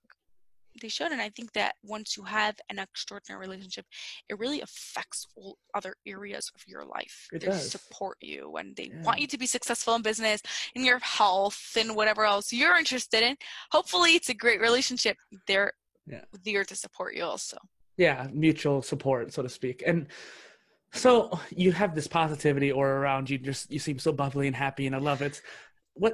they should. And I think that once you have an extraordinary relationship, it really affects all other areas of your life. It they does. Support you, and they yeah. want you to be successful in business, in your health, and whatever else you're interested in. Hopefully it's a great relationship. They're yeah. there to support you also. Yeah, mutual support, so to speak. And so you have this positivity or around you, just, you seem so bubbly and happy, and I love it. What,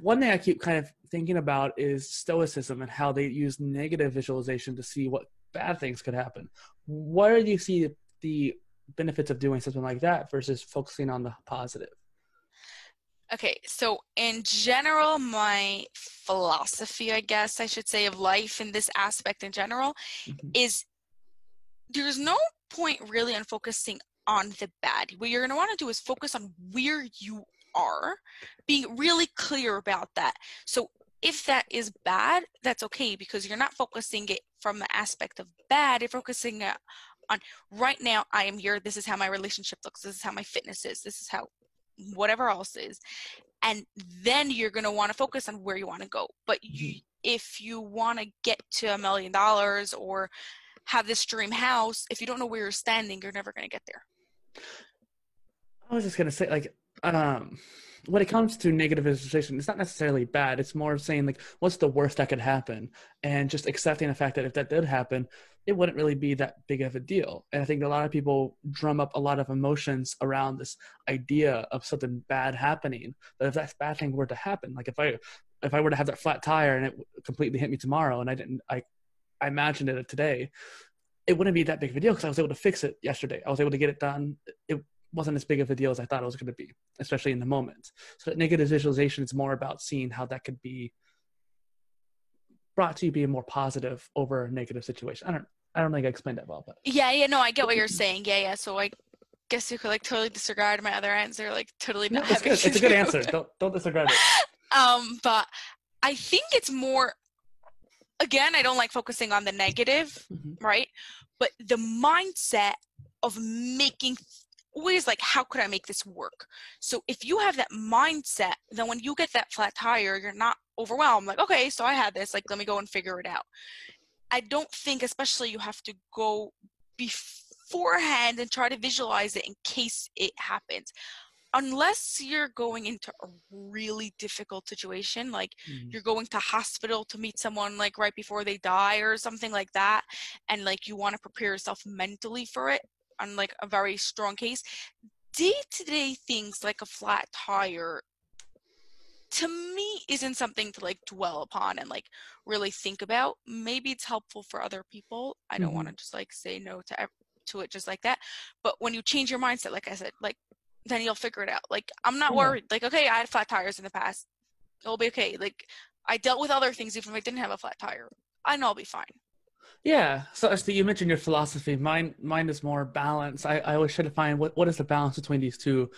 one thing I keep kind of thinking about is stoicism and how they use negative visualization to see what bad things could happen. Where do you see the benefits of doing something like that versus focusing on the positive? Okay, so in general, my philosophy, I guess I should say, of life in this aspect in general mm-hmm. is there's no point really on focusing on the bad. What you're going to want to do is focus on where you are, being really clear about that. So if that is bad, that's okay, because you're not focusing it from the aspect of bad. You're focusing on right now, I am here. This is how my relationship looks. This is how my fitness is. This is how whatever else is. And then you're going to want to focus on where you want to go. But you, if you want to get to a million dollars or have this dream house, if you don't know where you're standing, you're never going to get there. I was just going to say, like, um, when it comes to negative visualization, it's not necessarily bad. It's more of saying, like, what's the worst that could happen? And just accepting the fact that if that did happen, it wouldn't really be that big of a deal. And I think a lot of people drum up a lot of emotions around this idea of something bad happening. But if that bad thing were to happen, like if I if I were to have that flat tire and it completely hit me tomorrow and I didn't, I, I imagined it today, it wouldn't be that big of a deal because I was able to fix it yesterday. I was able to get it done. It wasn't as big of a deal as I thought it was going to be, especially in the moment. So that negative visualization is more about seeing how that could be brought to you being more positive over a negative situation. I don't, I don't think I explained that well, but yeah, yeah, no, I get what you're saying. Yeah, yeah. So I guess you could like totally disregard my other answer, like totally not. No, it's, good. To it's a good answer. Don't don't disregard it. Um, but I think it's more. Again, I don't like focusing on the negative, mm-hmm. right? But the mindset of making always like, how could I make this work? So if you have that mindset, then when you get that flat tire, you're not overwhelmed. Like, okay, so I had this, like, let me go and figure it out. I don't think, especially, you have to go beforehand and try to visualize it in case it happens. Unless you're going into a really difficult situation, like mm-hmm. you're going to hospital to meet someone like right before they die or something like that, and like you want to prepare yourself mentally for it on like a very strong case, day-to-day things like a flat tire, to me, isn't something to like dwell upon and like really think about. Maybe it's helpful for other people. I don't mm-hmm. want to just like say no to to it just like that. But when you change your mindset, like I said, like, then you'll figure it out. Like, I'm not worried. Like, okay, I had flat tires in the past. It'll be okay. Like, I dealt with other things even if I didn't have a flat tire. I know I'll be fine. Yeah. So, so you mentioned your philosophy. Mine mine is more balance. I, I always try to find what, what is the balance between these two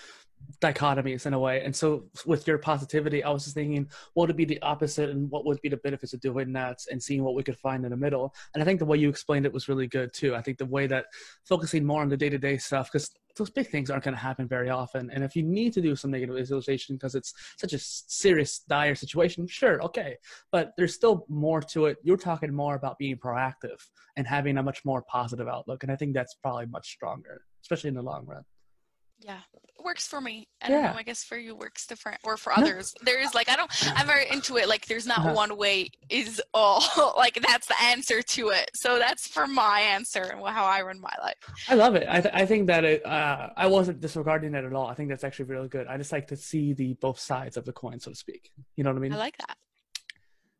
dichotomies in a way. And so with your positivity, I was just thinking, what would be the opposite and what would be the benefits of doing that and seeing what we could find in the middle. And I think the way you explained it was really good too. I think the way that focusing more on the day-to-day stuff, because those big things aren't going to happen very often. And if you need to do some negative visualization because it's such a serious, dire situation, sure, okay. But there's still more to it. You're talking more about being proactive and having a much more positive outlook. And I think that's probably much stronger, especially in the long run. Yeah, it works for me. I yeah. don't know, I guess for you works different, or for others. No. There is like, I don't, I'm very into it. Like there's not uh-huh. one way is all, like that's the answer to it. So that's for my answer and how I run my life. I love it. I, th- I think that it, uh, I wasn't disregarding it at all. I think that's actually really good. I just like to see the both sides of the coin, so to speak. You know what I mean? I like that.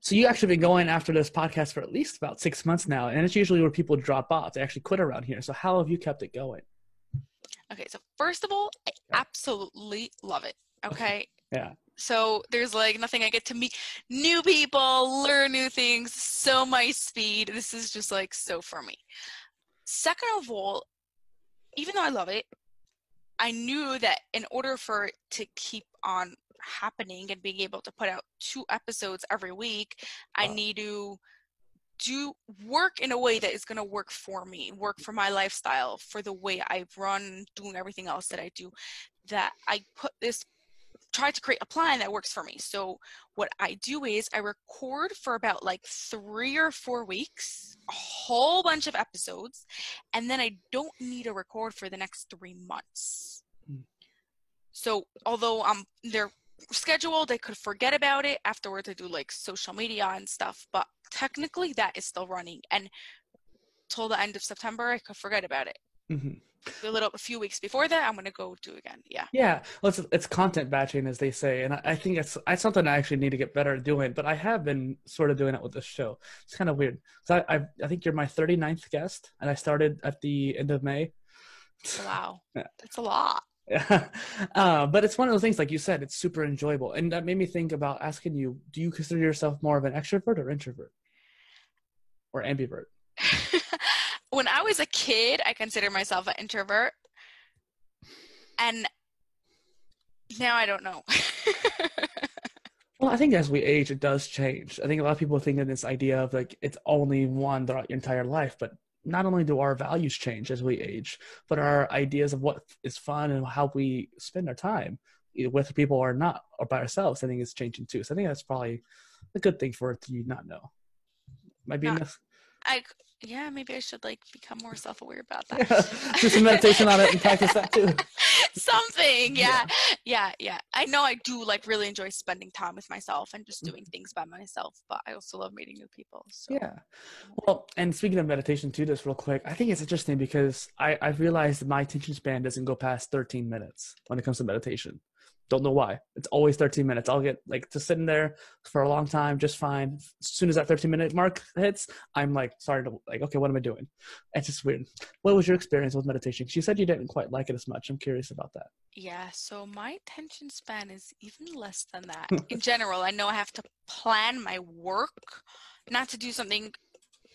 So you actually been going after this podcast for at least about six months now. And it's usually where people drop off. They actually quit around here. So how have you kept it going? Okay, so first of all, I absolutely love it. Okay. Yeah. So there's like nothing. I get to meet new people, learn new things. So my speed. This is just like so for me. Second of all, even though I love it, I knew that in order for it to keep on happening and being able to put out two episodes every week, wow. I need to do work in a way that is going to work for me, work for my lifestyle, for the way I run, doing everything else that I do, that I put this, try to create a plan that works for me. So what I do is I record for about like three or four weeks, a whole bunch of episodes, and then I don't need to record for the next three months. Mm. So although I'm they're scheduled, I could forget about it afterwards. I do like social media and stuff, but technically that is still running, and till the end of September I could forget about it. Mm-hmm. a little a few weeks before that I'm going to go do again. Yeah yeah well, it's, it's content batching, as they say, and I, I think it's, it's something I actually need to get better at doing, but I have been sort of doing it with this show. It's kind of weird. So I, I, I think you're my thirty-ninth guest, and I started at the end of May. Wow. Yeah. That's a lot. Yeah. Uh, but it's one of those things, like you said, it's super enjoyable. And that made me think about asking you, do you consider yourself more of an extrovert or introvert? Or ambivert? When I was a kid, I considered myself an introvert. And now I don't know. Well, I think as we age, it does change. I think a lot of people think of this idea of like, it's only one throughout your entire life, but not only do our values change as we age, but our ideas of what is fun and how we spend our time, either with people or not, or by ourselves, I think is changing too. So I think that's probably a good thing for it to not know. Might be not, I, yeah, maybe I should like become more self-aware about that. Yeah. Do some meditation on it and practice that too. Something. Yeah. yeah. Yeah. Yeah. I know I do like really enjoy spending time with myself and just doing things by myself, but I also love meeting new people. So. Yeah. Well, and speaking of meditation too, just real quick, I think it's interesting because I, I've realized my attention span doesn't go past thirteen minutes when it comes to meditation. Don't know why. It's always thirteen minutes. I'll get like to sitting there for a long time, just fine. As soon as that thirteen minute mark hits, I'm like starting to like, okay, what am I doing? It's just weird. What was your experience with meditation? Because you said you didn't quite like it as much. I'm curious about that. Yeah. So my attention span is even less than that. In general, I know I have to plan my work, not to do something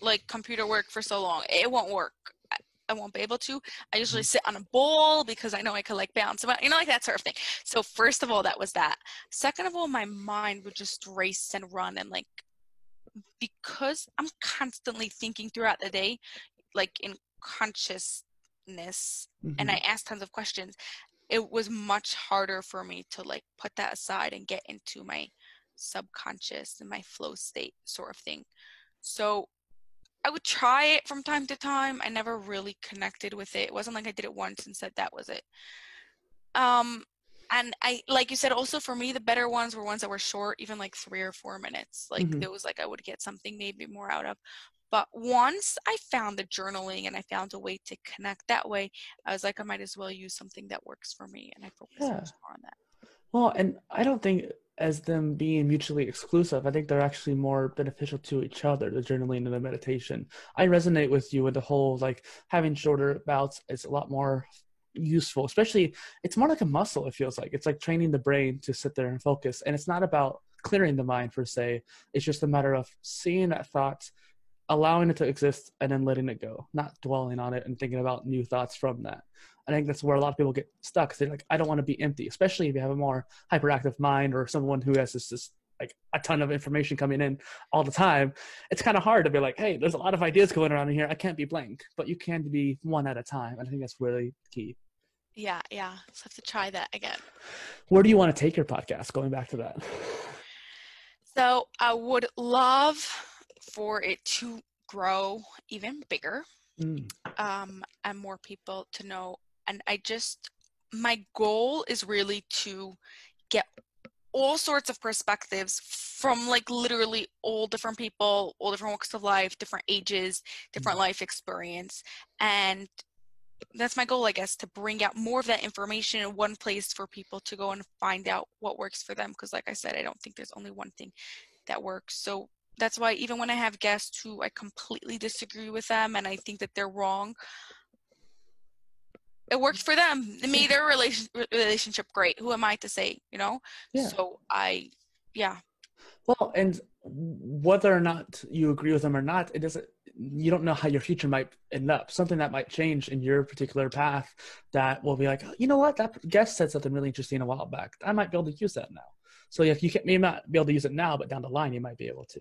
like computer work for so long. It won't work. I won't be able to. I usually sit on a bowl because I know I could like bounce about, you know, like that sort of thing. So first of all, that was that. Second of all, my mind would just race and run. And like, because I'm constantly thinking throughout the day, like in consciousness, mm-hmm. and I ask tons of questions, it was much harder for me to like put that aside and get into my subconscious and my flow state sort of thing. So I would try it from time to time. I never really connected with it. It wasn't like I did it once and said that was it. Um, and I, like you said, also for me, the better ones were ones that were short, even like three or four minutes. Like mm-hmm. those, like I would get something maybe more out of. But once I found the journaling and I found a way to connect that way, I was like, I might as well use something that works for me. And I focused yeah. much more on that. Well, and I don't think as them being mutually exclusive, I think they're actually more beneficial to each other, the journaling and the meditation. I resonate with you with the whole, like having shorter bouts is a lot more useful, especially it's more like a muscle. It feels like it's like training the brain to sit there and focus. And it's not about clearing the mind per se. It's just a matter of seeing that thought, allowing it to exist and then letting it go, not dwelling on it and thinking about new thoughts from that. I think that's where a lot of people get stuck because they're like, I don't want to be empty, especially if you have a more hyperactive mind or someone who has this just like a ton of information coming in all the time. It's kind of hard to be like, hey, there's a lot of ideas going around in here. I can't be blank, but you can be one at a time. And I think that's really key. Yeah. Yeah. So I have to try that again. Where do you want to take your podcast? Going back to that. So I would love for it to grow even bigger mm. um, and more people to know. And I just, my goal is really to get all sorts of perspectives from like literally all different people, all different walks of life, different ages, different life experience. And that's my goal, I guess, to bring out more of that information in one place for people to go and find out what works for them. Because like I said, I don't think there's only one thing that works. So that's why even when I have guests who I completely disagree with them and I think that they're wrong, it worked for them. It made their relation, relationship great. Who am I to say, you know? Yeah. So I, yeah. Well, and whether or not you agree with them or not, it doesn't, you don't know how your future might end up. Something that might change in your particular path that will be like, oh, you know what? That guest said something really interesting a while back. I might be able to use that now. So if you can, you may not be able to use it now, but down the line, you might be able to.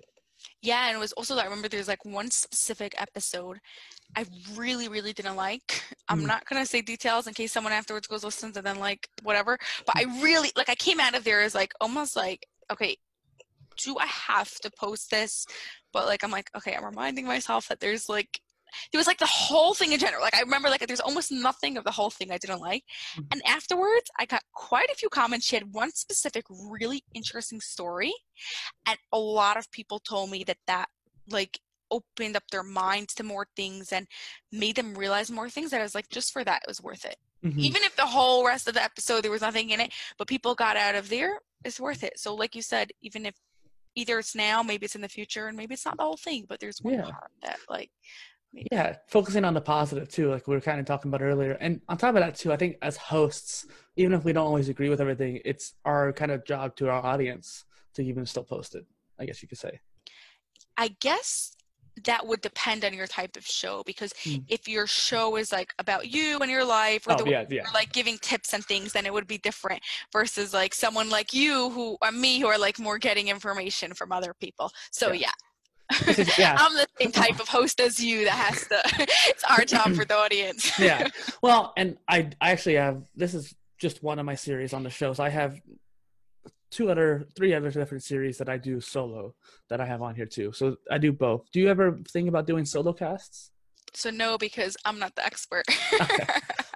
Yeah. And it was also that I remember there's like one specific episode I really, really didn't like. I'm mm. not going to say details in case someone afterwards goes listens and then like whatever. But I really like I came out of there as like almost like, okay, do I have to post this? But like I'm like, okay, I'm reminding myself that there's like there was like the whole thing in general. Like I remember like there's almost nothing of the whole thing I didn't like. Mm. And afterwards I got quite a few comments. She had one specific really interesting story. And a lot of people told me that that like opened up their minds to more things and made them realize more things that I was like, just for that, it was worth it. Mm-hmm. Even if the whole rest of the episode, there was nothing in it, but people got out of there, it's worth it. So like you said, even if either it's now, maybe it's in the future and maybe it's not the whole thing, but there's one yeah. part that like, maybe. Yeah. Focusing on the positive too, like we were kind of talking about earlier. And on top of that too, I think as hosts, even if we don't always agree with everything, it's our kind of job to our audience to even still post it, I guess you could say. I guess that would depend on your type of show, because mm. if your show is like about you and your life or oh, the yeah, yeah. You're like giving tips and things, then it would be different versus like someone like you who or me who are like more getting information from other people. So yeah, yeah. Is, yeah. I'm the same type of host as you that has to, it's our job for the audience. Yeah. Well, and I, I actually have, this is just one of my series on the show. So I have two other, three other different series that I do solo that I have on here too. So I do both. Do you ever think about doing solo casts? So no, because I'm not the expert. Okay.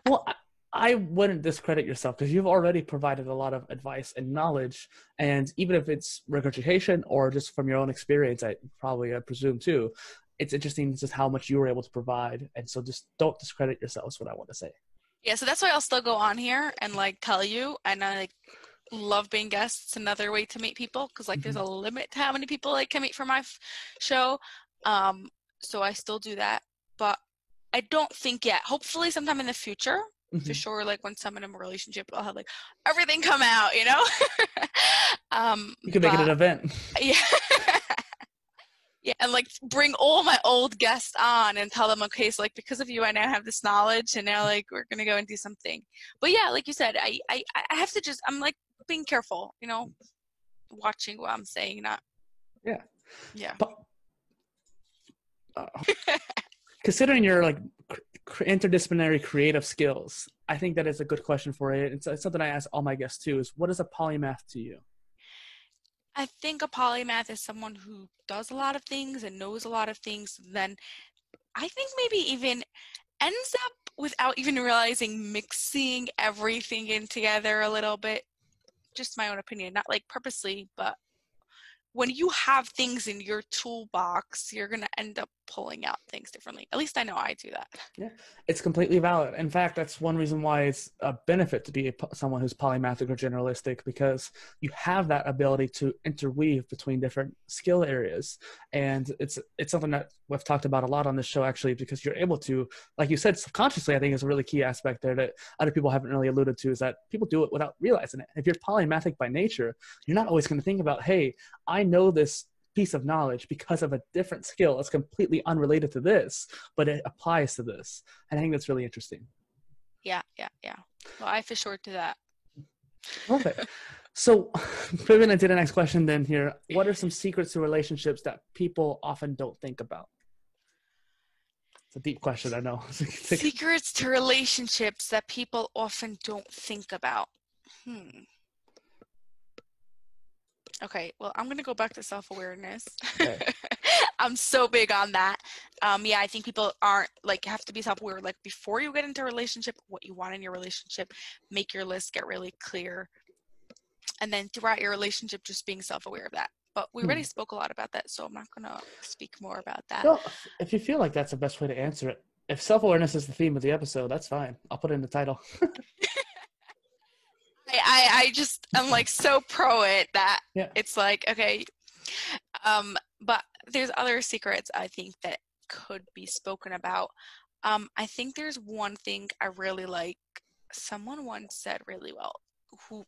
Well, I wouldn't discredit yourself because you've already provided a lot of advice and knowledge. And even if it's regurgitation or just from your own experience, I probably I presume too, it's interesting just how much you were able to provide. And so just don't discredit yourself is what I want to say. Yeah. So that's why I'll still go on here and like tell you, and I like, love being guests. It's another way to meet people. Cause like, mm-hmm. there's a limit to how many people I like, can meet for my f- show. Um, so I still do that, but I don't think yet, hopefully sometime in the future, mm-hmm. for sure. Like when someone in a relationship, I'll have like everything come out, you know, um, you can but, make it an event. Yeah. Yeah, and like bring all my old guests on and tell them, okay, so like because of you, I now have this knowledge, and now like we're gonna go and do something. But yeah, like you said, I I, I have to just I'm like being careful, you know, watching what I'm saying, not. Yeah. Yeah. But, uh, considering your like cr- interdisciplinary creative skills, I think that is a good question for it. It's, it's something I ask all my guests too: is what is a polymath to you? I think a polymath is someone who does a lot of things and knows a lot of things. Then I think maybe even ends up without even realizing mixing everything in together a little bit. Just my own opinion, not like purposely, but when you have things in your toolbox, you're going to end up pulling out things differently. At least I know I do that. Yeah, it's completely valid. In fact, that's one reason why it's a benefit to be a, someone who's polymathic or generalistic, because you have that ability to interweave between different skill areas. And it's it's something that we've talked about a lot on this show, actually, because you're able to, like you said, subconsciously, I think is a really key aspect there that other people haven't really alluded to, is that people do it without realizing it. If you're polymathic by nature, you're not always going to think about, hey, I know this piece of knowledge because of a different skill that's completely unrelated to this, but it applies to this. And I think that's really interesting. Yeah, yeah, yeah. Well, I for sure do that. Perfect. So moving into the next question then here, what are some secrets to relationships that people often don't think about? It's a deep question, I know. Secrets to relationships that people often don't think about. Hmm. Okay, well, I'm going to go back to self-awareness. Okay. I'm so big on that. Um, yeah, I think people aren't like have to be self-aware. Like before you get into a relationship, what you want in your relationship, make your list, get really clear. And then throughout your relationship, just being self-aware of that. But we already hmm. spoke a lot about that, so I'm not going to speak more about that. No, if you feel like that's the best way to answer it, if self-awareness is the theme of the episode, that's fine. I'll put it in the title. I, I just, I'm like so pro it that yeah. It's like, okay. Um, but there's other secrets I think that could be spoken about. Um, I think there's one thing I really like. Someone once said really well, who,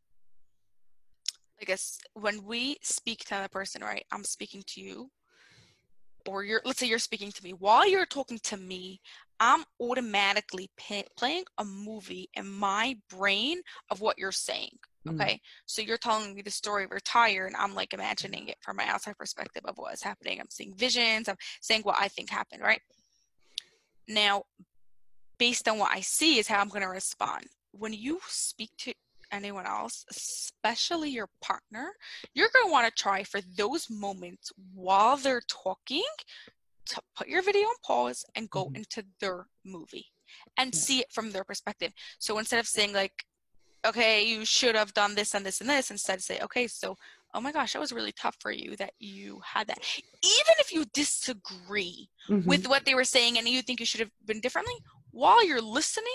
I guess when we speak to another person, right? I'm speaking to you or you're, let's say you're speaking to me. While you're talking to me, I'm automatically pay, playing a movie in my brain of what you're saying, okay? Mm. So you're telling me the story of your tire, and I'm like imagining it from my outside perspective of what's happening. I'm seeing visions. I'm saying what I think happened, right? Now, based on what I see is how I'm going to respond. When you speak to anyone else, especially your partner, you're going to want to try for those moments while they're talking to put your video on pause and go mm-hmm. into their movie and yeah. see it from their perspective. So instead of saying like, okay, you should have done this and this and this, instead say, okay, so, oh my gosh, that was really tough for you that you had that. Even if you disagree mm-hmm. with what they were saying and you think you should have been differently, while you're listening,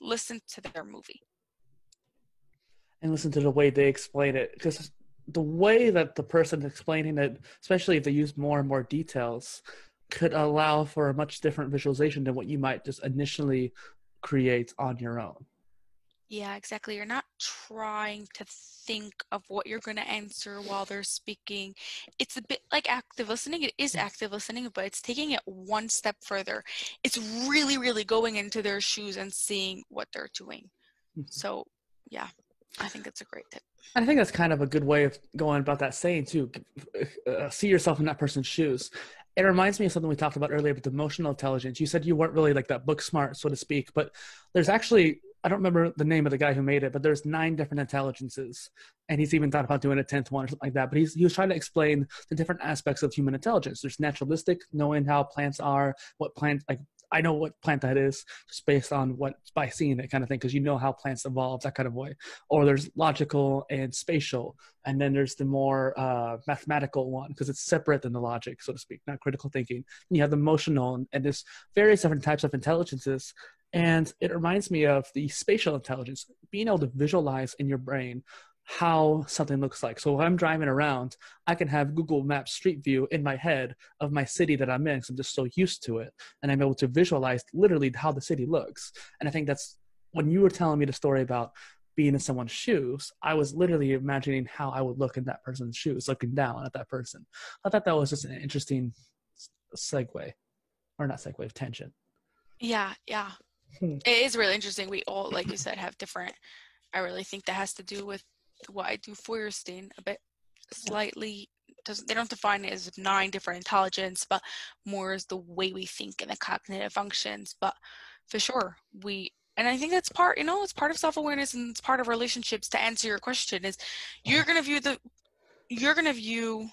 listen to their movie. And listen to the way they explain it. Because the way that the person explaining it, especially if they use more and more details, could allow for a much different visualization than what you might just initially create on your own. Yeah, exactly. You're not trying to think of what you're going to answer while they're speaking. It's a bit like active listening. It is active listening, but it's taking it one step further. It's really, really going into their shoes and seeing what they're doing. Mm-hmm. So, yeah. I think that's a great tip. And I think that's kind of a good way of going about that saying too. Uh, see yourself in that person's shoes. It reminds me of something we talked about earlier, but the emotional intelligence. You said you weren't really like that book smart, so to speak, but there's actually I don't remember the name of the guy who made it, but there's nine different intelligences. And he's even thought about doing a tenth one or something like that. But he's, he was trying to explain the different aspects of human intelligence. There's naturalistic, knowing how plants are, what plant, like I know what plant that is just based on what, by seeing it kind of thing, because you know how plants evolve, that kind of way. Or there's logical and spatial. And then there's the more uh, mathematical one, because it's separate than the logic, so to speak, not critical thinking. And you have the emotional, and, and there's various different types of intelligences. And it reminds me of the spatial intelligence, being able to visualize in your brain how something looks like. So if I'm driving around, I can have Google Maps Street View in my head of my city that I'm in, because I'm just so used to it. And I'm able to visualize literally how the city looks. And I think that's when you were telling me the story about being in someone's shoes, I was literally imagining how I would look in that person's shoes, looking down at that person. I thought that was just an interesting segue, or not segue, tangent. Yeah, yeah. Hmm. It is really interesting. We all, like you said, have different, I really think that has to do with what I do for your Stein a bit slightly doesn't, they don't define it as nine different intelligence, but more as the way we think and the cognitive functions. But for sure, we, and I think that's part, you know, it's part of self-awareness, and it's part of relationships. To answer your question is, you're going to view the, you're going to view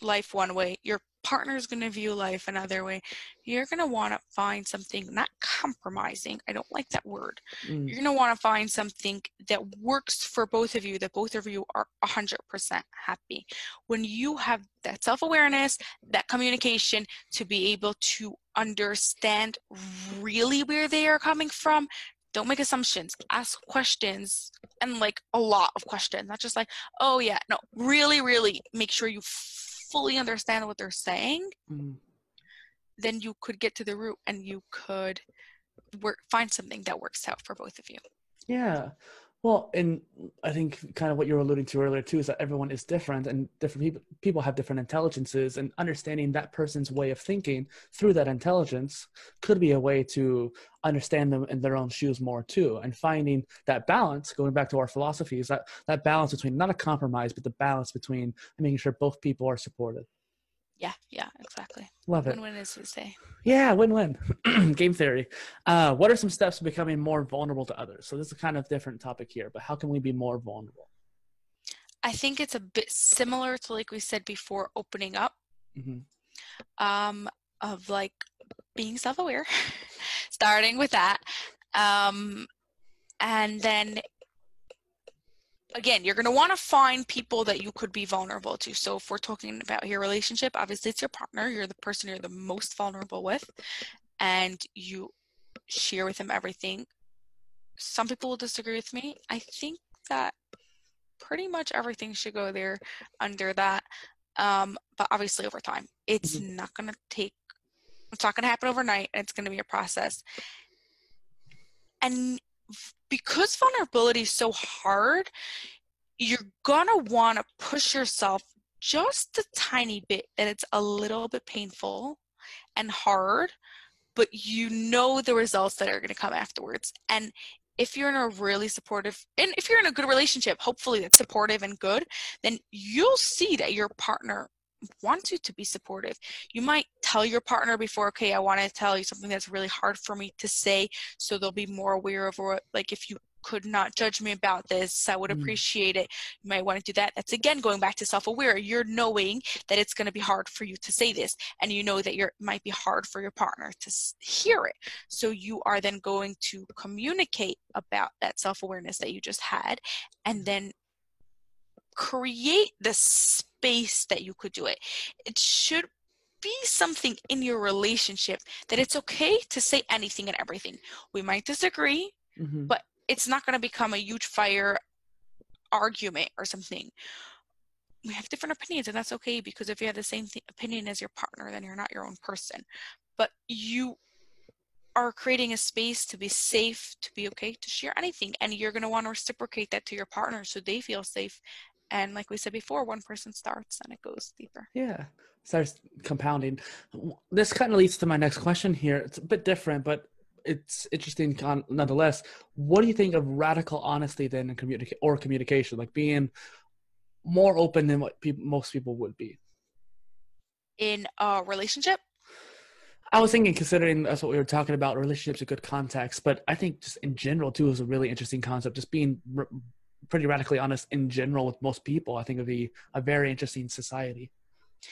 life one way, your partner's going to view life another way. You're going to want to find something, not compromising, I don't like that word. Mm. You're going to want to find something that works for both of you, that both of you are one hundred percent happy. When you have that self-awareness, that communication, to be able to understand really where they are coming from, don't make assumptions, ask questions, and like a lot of questions, not just like, oh yeah, no, really, really make sure you fully understand what they're saying. Mm-hmm. Then you could get to the root, and you could work, find something that works out for both of you. Yeah. Well, and I think kind of what you were alluding to earlier too is that everyone is different, and different people people have different intelligences, and understanding that person's way of thinking through that intelligence could be a way to understand them in their own shoes more too. And finding that balance, going back to our philosophy, is that, that balance between, not a compromise, but the balance between making sure both people are supported. Yeah, yeah, exactly. Love it. Win-win is to say. Yeah, win-win. Game theory. Uh, what are some steps to becoming more vulnerable to others? So this is a kind of different topic here, but how can we be more vulnerable? I think it's a bit similar to, like we said before, opening up, mm-hmm. um, of like being self-aware, starting with that. Um, and then again, you're going to want to find people that you could be vulnerable to. So if we're talking about your relationship, obviously it's your partner. You're the person you're the most vulnerable with, and you share with them everything. Some people will disagree with me. I think that pretty much everything should go there under that. Um, but obviously over time, it's mm-hmm. not going to take, it's not going to happen overnight. It's going to be a process. And because vulnerability is so hard, you're gonna want to push yourself just a tiny bit, that it's a little bit painful and hard, but you know the results that are going to come afterwards. And if you're in a really supportive, and if you're in a good relationship, hopefully that's supportive and good, then you'll see that your partner wants you to be supportive. You might tell your partner before, okay, I want to tell you something that's really hard for me to say, so they'll be more aware of what, like, if you could not judge me about this, I would appreciate it. You might want to do that. That's again going back to self-aware. You're knowing that it's going to be hard for you to say this, and you know that you're, it might be hard for your partner to hear it. So you are then going to communicate about that self-awareness that you just had, and then create the space that you could do it. It should be something in your relationship that it's okay to say anything and everything. We might disagree, mm-hmm. but it's not going to become a huge fire argument or something. We have different opinions, and that's okay, because if you have the same th- opinion as your partner, then you're not your own person. But you are creating a space to be safe, to be okay, to share anything. And you're going to want to reciprocate that to your partner so they feel safe. And like we said before, one person starts and it goes deeper. Yeah, starts compounding. This kind of leads to my next question here. It's a bit different, but it's interesting nonetheless. What do you think of radical honesty then in communica- or communication, like being more open than what pe- most people would be? In a relationship? I was thinking, considering that's what we were talking about, relationships are good context, but I think just in general too is a really interesting concept. Just being r- pretty radically honest in general with most people, I think would be a very interesting society.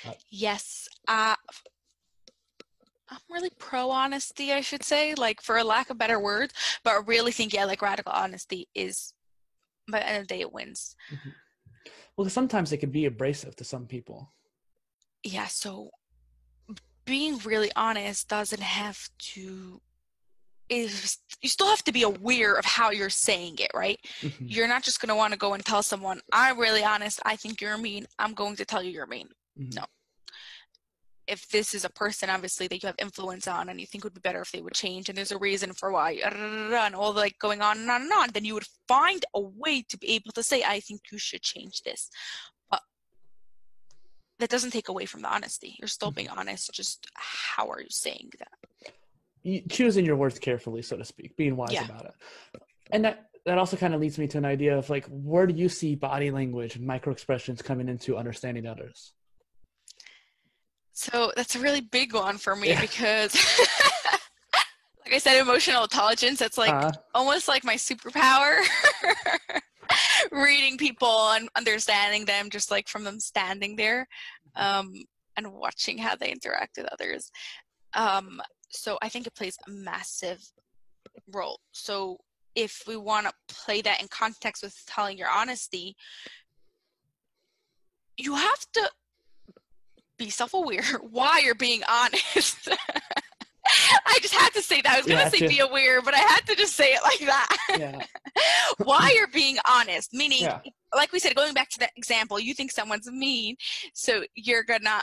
Uh, yes. Uh, I'm really pro honesty, I should say, like for a lack of better words, but I really think, yeah, like radical honesty is, by the end of the day, it wins. Mm-hmm. Well, sometimes it can be abrasive to some people. Yeah. So being really honest doesn't have to, is you still have to be aware of how you're saying it, right? Mm-hmm. You're not just going to want to go and tell someone, I'm really honest, I think you're mean, I'm going to tell you you're mean. Mm-hmm. No. If this is a person, obviously, that you have influence on and you think would be better if they would change, and there's a reason for why, and all the, like going on and on and on, then you would find a way to be able to say, I think you should change this. But that doesn't take away from the honesty. You're still being honest, just how are you saying that? You, choosing your words carefully, so to speak, being wise yeah. about it. And that, that also kind of leads me to an idea of like, where do you see body language and microexpressions coming into understanding others? So that's a really big one for me yeah. because, like I said, emotional intelligence, that's like uh-huh. almost like my superpower. Reading people and understanding them just like from them standing there um, and watching how they interact with others. Um, so I think it plays a massive role. So if we want to play that in context with telling your honesty, you have to be self-aware why you're being honest. I just had to say that. I was gonna yeah, say be aware, but I had to just say it like that. Yeah. Why you're being honest, meaning yeah. like we said, going back to that example, you think someone's mean, so you're gonna,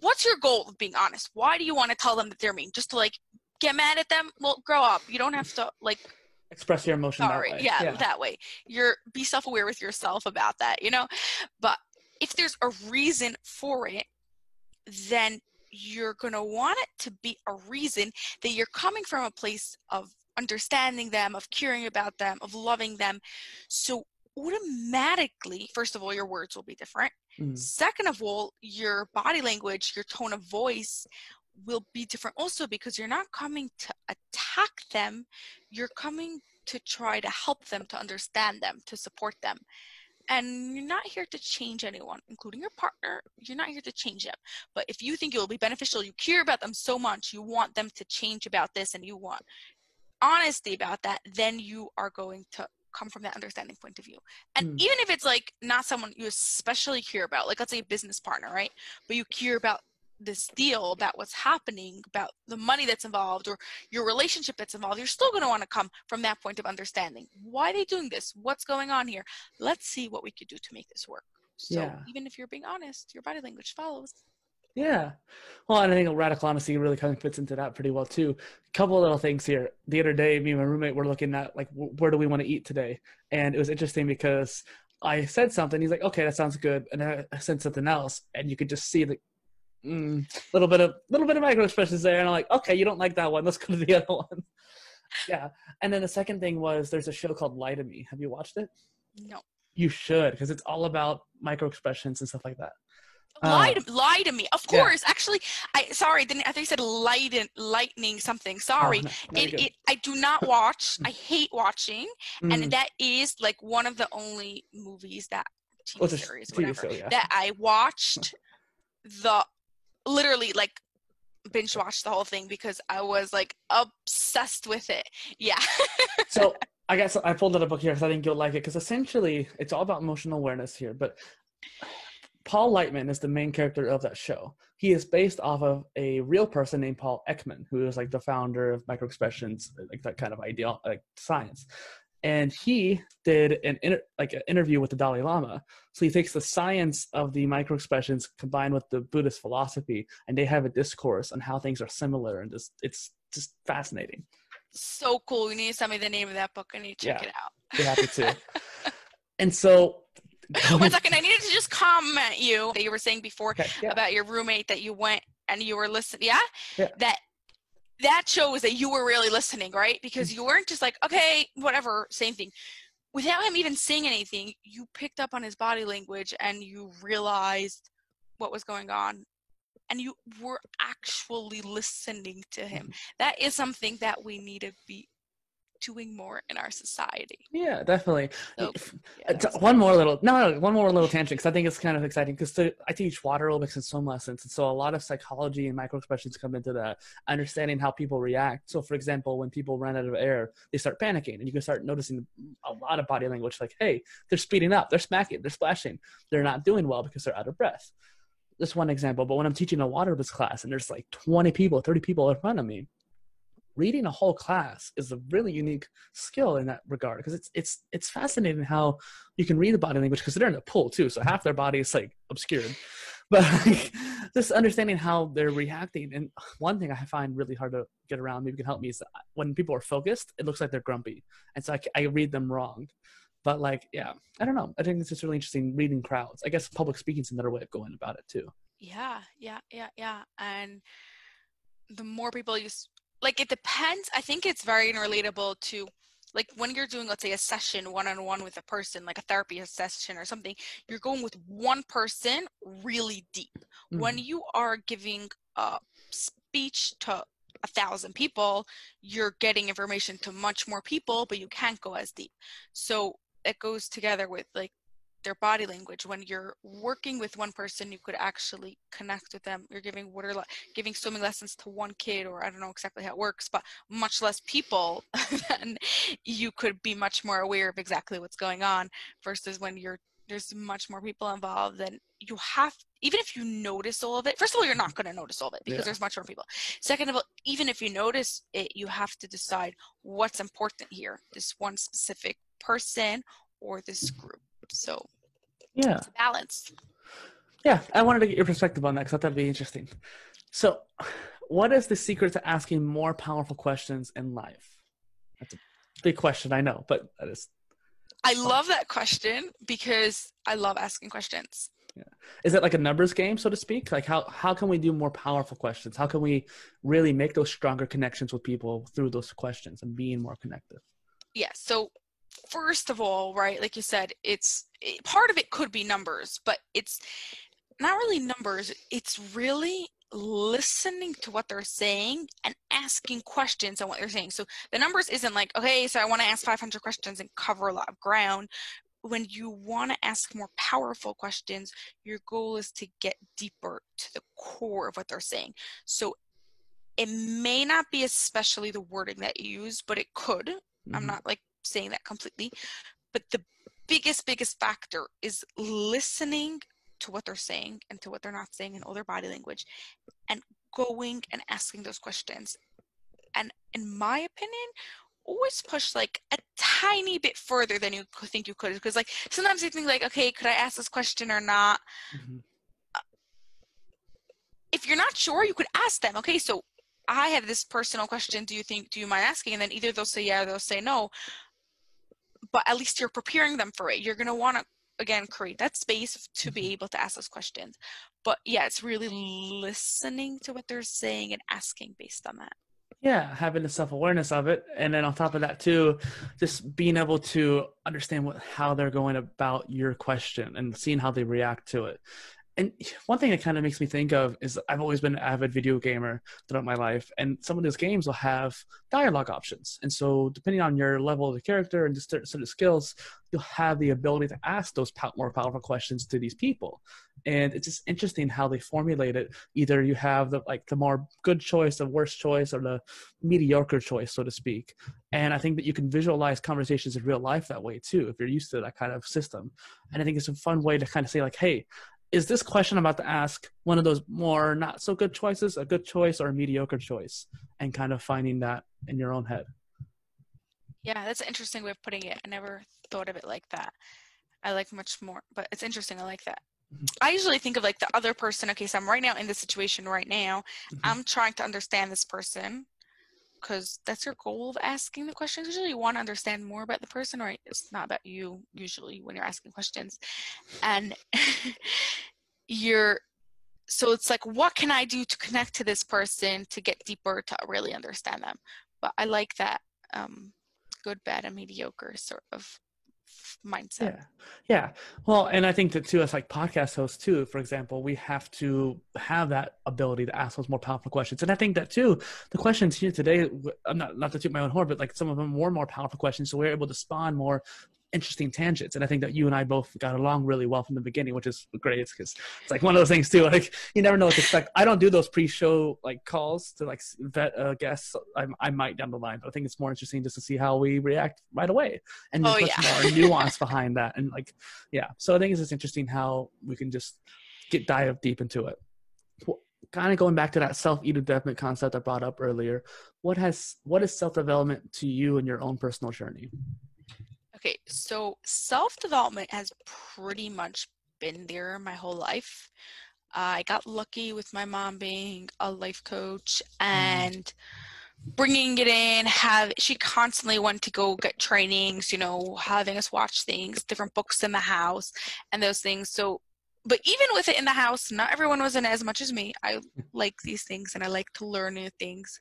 what's your goal of being honest? Why do you want to tell them that they're mean? Just to like get mad at them? Well, grow up. You don't have to like express your emotion sorry. That way. Yeah, yeah, that way. You're be self-aware with yourself about that, you know? But if there's a reason for it, then you're going to want it to be a reason that you're coming from a place of understanding them, of caring about them, of loving them. So automatically, first of all, your words will be different. Mm. Second of all, your body language, your tone of voice will be different also, because you're not coming to attack them. You're coming to try to help them, to understand them, to support them. And you're not here to change anyone, including your partner. You're not here to change them. But if you think it will be beneficial, you care about them so much, you want them to change about this and you want honesty about that, then you are going to come from that understanding point of view. And mm. even if it's like not someone you especially care about, like let's say a business partner, right? But you care about this deal, about what's happening, about the money that's involved or your relationship that's involved, you're still going to want to come from that point of understanding. Why are they doing this? What's going on here? Let's see what we could do to make this work. So yeah. even if you're being honest, your body language follows. Yeah. Well, and I think radical honesty really kind of fits into that pretty well too. A couple of little things here. The other day, me and my roommate were looking at like, where do we want to eat today? And it was interesting because I said something. He's like, okay, that sounds good. And I said something else. And you could just see that Mm, little bit of little bit of micro expressions there, and I'm like, okay, you don't like that one, let's go to the other one. Yeah. And then the second thing was, there's a show called Lie to Me. Have you watched it? No. You should, because it's all about micro expressions and stuff like that. Lie to, uh, lie to me, of course. Yeah. Actually, I sorry, didn't I think you said lighten, lightning something? Sorry, oh, no, it, it, I do not watch. I hate watching, mm. and that is like one of the only movies that T V well, series, T V whatever, show, yeah. that I watched the. Literally like binge watched the whole thing because I was like obsessed with it. Yeah. So I guess I pulled out a book here because I think you'll like it, because essentially it's all about emotional awareness here. But Paul Lightman is the main character of that show. He is based off of a real person named Paul Ekman, who is like the founder of microexpressions, like that kind of idea, like science. And he did an inter- like an interview with the Dalai Lama. So he takes the science of the microexpressions combined with the Buddhist philosophy, and they have a discourse on how things are similar, and just it's just fascinating. So cool. You need to send me the name of that book. I need to check yeah, it out. Be happy to. And so one second, I needed to just comment you that you were saying before okay, yeah. about your roommate that you went and you were listening. Yeah? yeah. That That shows that you were really listening, right? Because you weren't just like, okay, whatever, same thing. Without him even saying anything, you picked up on his body language and you realized what was going on and you were actually listening to him. That is something that we need to be doing more in our society. Yeah, definitely. So, yeah, one more little, no, one more little tangent, because I think it's kind of exciting, because I teach water aerobics and swim lessons, and so a lot of psychology and microexpressions come into that, understanding how people react. So for example, when people run out of air, they start panicking, and you can start noticing a lot of body language, like, hey, they're speeding up, they're smacking, they're splashing, they're not doing well because they're out of breath. That's one example. But when I'm teaching a water aerobics class and there's like twenty people, thirty people in front of me, reading a whole class is a really unique skill in that regard, because it's it's it's fascinating how you can read the body language, because they're in a pool too, so half their body is like obscured. But like, just understanding how they're reacting. And one thing I find really hard to get around, maybe you can help me, is when people are focused, it looks like they're grumpy, and so I, I read them wrong. But like, yeah, I don't know. I think it's just really interesting reading crowds. I guess public speaking's another way of going about it too. Yeah, yeah, yeah, yeah. And the more people you sp- Like, it depends. I think it's very relatable to, like, when you're doing, let's say, a session one-on-one with a person, like a therapy session or something, you're going with one person really deep. Mm-hmm. When you are giving a speech to a thousand people, you're getting information to much more people, but you can't go as deep. So it goes together with, like, their body language. When you're working with one person, you could actually connect with them. You're giving water, le- giving swimming lessons to one kid, or I don't know exactly how it works, but much less people, then you could be much more aware of exactly what's going on, versus when you're, there's much more people involved, and you have, even if you notice all of it, first of all, you're not going to notice all of it, because yeah. there's much more people. Second of all, even if you notice it, you have to decide what's important here, this one specific person or this group. So yeah, it's a balance. Yeah, I wanted to get your perspective on that, because I thought that'd be interesting. So what is the secret to asking more powerful questions in life? That's a big question, I know, but that is. I love that question, because I love asking questions. Yeah. Is it like a numbers game, so to speak? Like, how, how can we do more powerful questions? How can we really make those stronger connections with people through those questions and being more connective? Yeah, so first of all, right, like you said, it's it, part of it could be numbers, but it's not really numbers. It's really listening to what they're saying and asking questions on what they're saying. So the numbers isn't like, okay, so I want to ask five hundred questions and cover a lot of ground. When you want to ask more powerful questions, your goal is to get deeper to the core of what they're saying. So it may not be especially the wording that you use, but it could. Mm-hmm. I'm not like saying that completely, but the biggest biggest factor is listening to what they're saying and to what they're not saying, and all their body language, and going and asking those questions. And in my opinion, always push like a tiny bit further than you think you could, because like sometimes you think like, okay, could I ask this question or not? Mm-hmm. Uh, if you're not sure, you could ask them, okay, so I have this personal question, do you think, do you mind asking? And then either they'll say yeah or they'll say no. But at least you're preparing them for it. You're going to want to, again, create that space to be able to ask those questions. But yeah, it's really listening to what they're saying and asking based on that. Yeah, having the self-awareness of it. And then on top of that too, just being able to understand what how they're going about your question and seeing how they react to it. And one thing that kind of makes me think of is I've always been an avid video gamer throughout my life, and some of those games will have dialogue options. And so depending on your level of the character and just sort of skills, you'll have the ability to ask those more powerful questions to these people. And it's just interesting how they formulate it. Either you have the like the more good choice, the worst choice, or the mediocre choice, so to speak. And I think that you can visualize conversations in real life that way too, if you're used to that kind of system. And I think it's a fun way to kind of say like, hey, is this question I'm about to ask one of those more not so good choices, a good choice, or a mediocre choice? And kind of finding that in your own head. Yeah, that's an interesting way of putting it. I never thought of it like that. I like much more, but it's interesting. I like that. Mm-hmm. I usually think of like the other person. Okay, so I'm right now in this situation right now. Mm-hmm. I'm trying to understand this person, because that's your goal of asking the questions. Usually you want to understand more about the person, right? It's not about you usually when you're asking questions. And you're, so it's like, what can I do to connect to this person to get deeper, to really understand them? But I like that um, good, bad, and mediocre sort of mindset. Yeah. Yeah. Well, and I think that too, as like podcast hosts too, for example, we have to have that ability to ask those more powerful questions. And I think that too, the questions here today, I'm not, not to toot my own horn, but like some of them were more powerful questions. So we're able to spawn more interesting tangents. And I think that you and I both got along really well from the beginning, which is great. It's because it's like one of those things too, like you never know what to expect. I don't do those pre-show like calls to like vet uh, guests. I, I might down the line, but I think it's more interesting just to see how we react right away. And there's oh, much yeah. more nuance behind that. And like, yeah. So I think it's just interesting how we can just get dive deep into it. Well, kind of going back to that self-development concept I brought up earlier, what has, what is self-development to you in your own personal journey? Okay, so self-development has pretty much been there my whole life. Uh, I got lucky with my mom being a life coach and bringing it in. Have she constantly wanted to go get trainings, you know, having us watch things, different books in the house and those things. So, but even with it in the house, not everyone was in it as much as me. I like these things and I like to learn new things.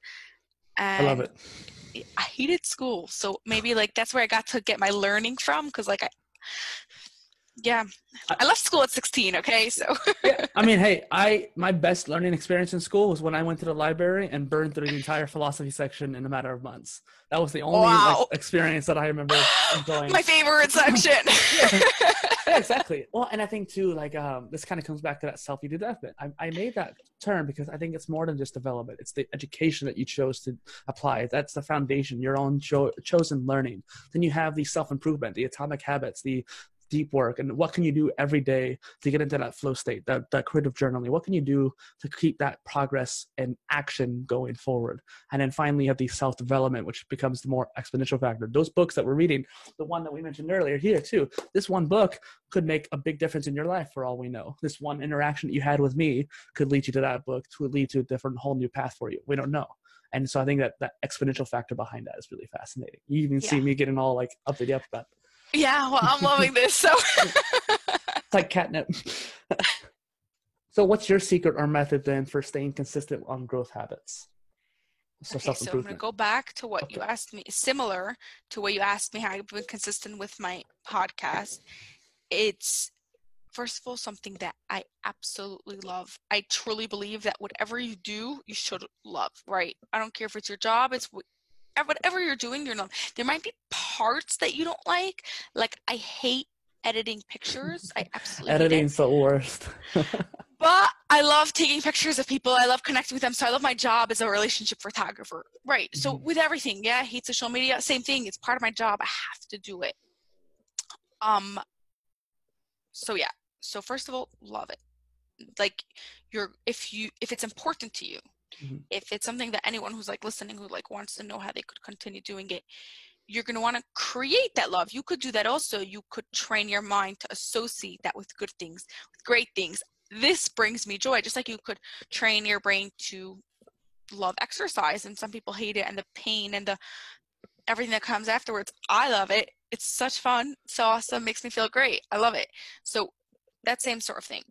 And I love it. I hated school. So maybe like that's where I got to get my learning from, because like I yeah. I, I left school at sixteen, okay? So yeah. I mean, hey, I my best learning experience in school was when I went to the library and burned through the entire philosophy section in a matter of months. That was the only wow. like, experience that I remember enjoying. My favorite section. yeah. yeah, exactly. Well, and I think too, like um, this kind of comes back to that self-development. I, I made that term because I think it's more than just development. It's the education that you chose to apply. That's the foundation, your own cho- chosen learning. Then you have the self-improvement, the atomic habits, the deep work, and what can you do every day to get into that flow state, that, that creative journaling? What can you do to keep that progress and action going forward? And then finally you have the self-development, which becomes the more exponential factor. Those books that we're reading, the one that we mentioned earlier here too, this one book could make a big difference in your life for all we know. This one interaction that you had with me could lead you to that book, to lead to a different whole new path for you. We don't know. And so I think that that exponential factor behind that is really fascinating. You even yeah. see me getting all like up the up about it. Yeah, well, I'm loving this. So it's like catnip. So what's your secret or method then for staying consistent on growth habits? So, okay, so I'm going to go back to what okay. you asked me, similar to what you asked me, how I've been consistent with my podcast. It's, first of all, something that I absolutely love. I truly believe that whatever you do, you should love, right? I don't care if it's your job, it's whatever you're doing, you're not. There might be parts that you don't like. Like I hate editing pictures. I absolutely editing's the worst. But I love taking pictures of people. I love connecting with them. So I love my job as a relationship photographer. Right. So with everything, yeah, I hate social media. Same thing. It's part of my job. I have to do it. Um. So yeah. So first of all, love it. Like you're if you if it's important to you. Mm-hmm. If it's something that anyone who's like listening who like wants to know how they could continue doing it, you're going to want to create that love. You could do that also. You could train your mind to associate that with good things, with great things. This brings me joy. Just like you could train your brain to love exercise, and some people hate it, and the pain and the everything that comes afterwards. I love it. It's such fun. So awesome. Makes me feel great. I love it. So that same sort of thing.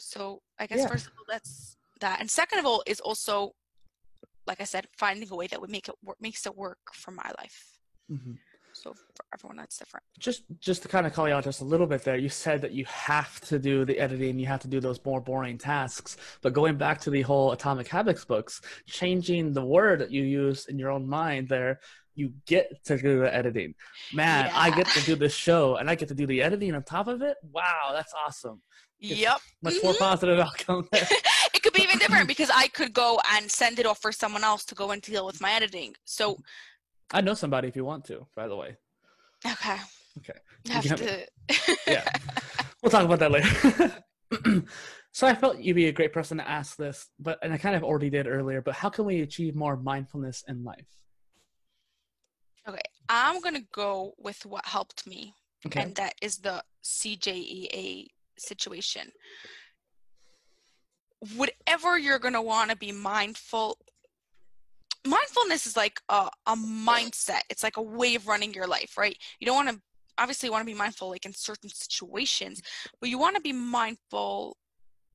So I guess yeah. first of all, that's that. And second of all is also, like I said, finding a way that would make it work, makes it work for my life. Mm-hmm. So for everyone, that's different. Just just to kind of call you out just a little bit there, you said that you have to do the editing, you have to do those more boring tasks. But going back to the whole Atomic Habits books, changing the word that you use in your own mind there, you get to do the editing. Man, yeah. I get to do this show and I get to do the editing on top of it. Wow, that's awesome. It's yep. much more positive outcome there. It could be even different because I could go and send it off for someone else to go and deal with my editing. So I know somebody if you want to, by the way. Okay. Okay. Have to. yeah. We'll talk about that later. So I felt you'd be a great person to ask this, but and I kind of already did earlier, but how can we achieve more mindfulness in life? Okay. I'm going to go with what helped me. Okay. And that is the C J E A situation. Whatever you're going to want to be mindful. Mindfulness is like a, a mindset. It's like a way of running your life, right? You don't want to, obviously you want to be mindful like in certain situations, but you want to be mindful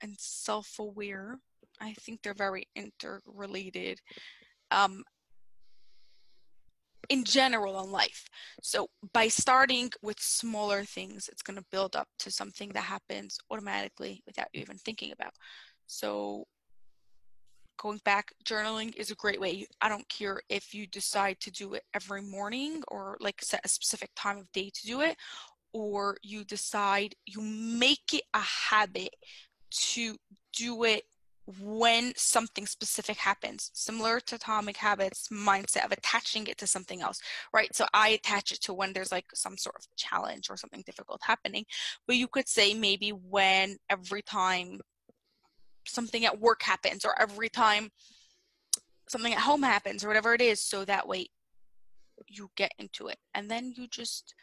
and self-aware. I think they're very interrelated. Um, in general on life. So by starting with smaller things, it's going to build up to something that happens automatically without you even thinking about. So going back, journaling is a great way. I don't care if you decide to do it every morning or like set a specific time of day to do it, or you decide you make it a habit to do it when something specific happens, similar to Atomic Habits mindset of attaching it to something else, right? So I attach it to when there's like some sort of challenge or something difficult happening, but you could say maybe when every time something at work happens or every time something at home happens or whatever it is, so that way you get into it. And then you just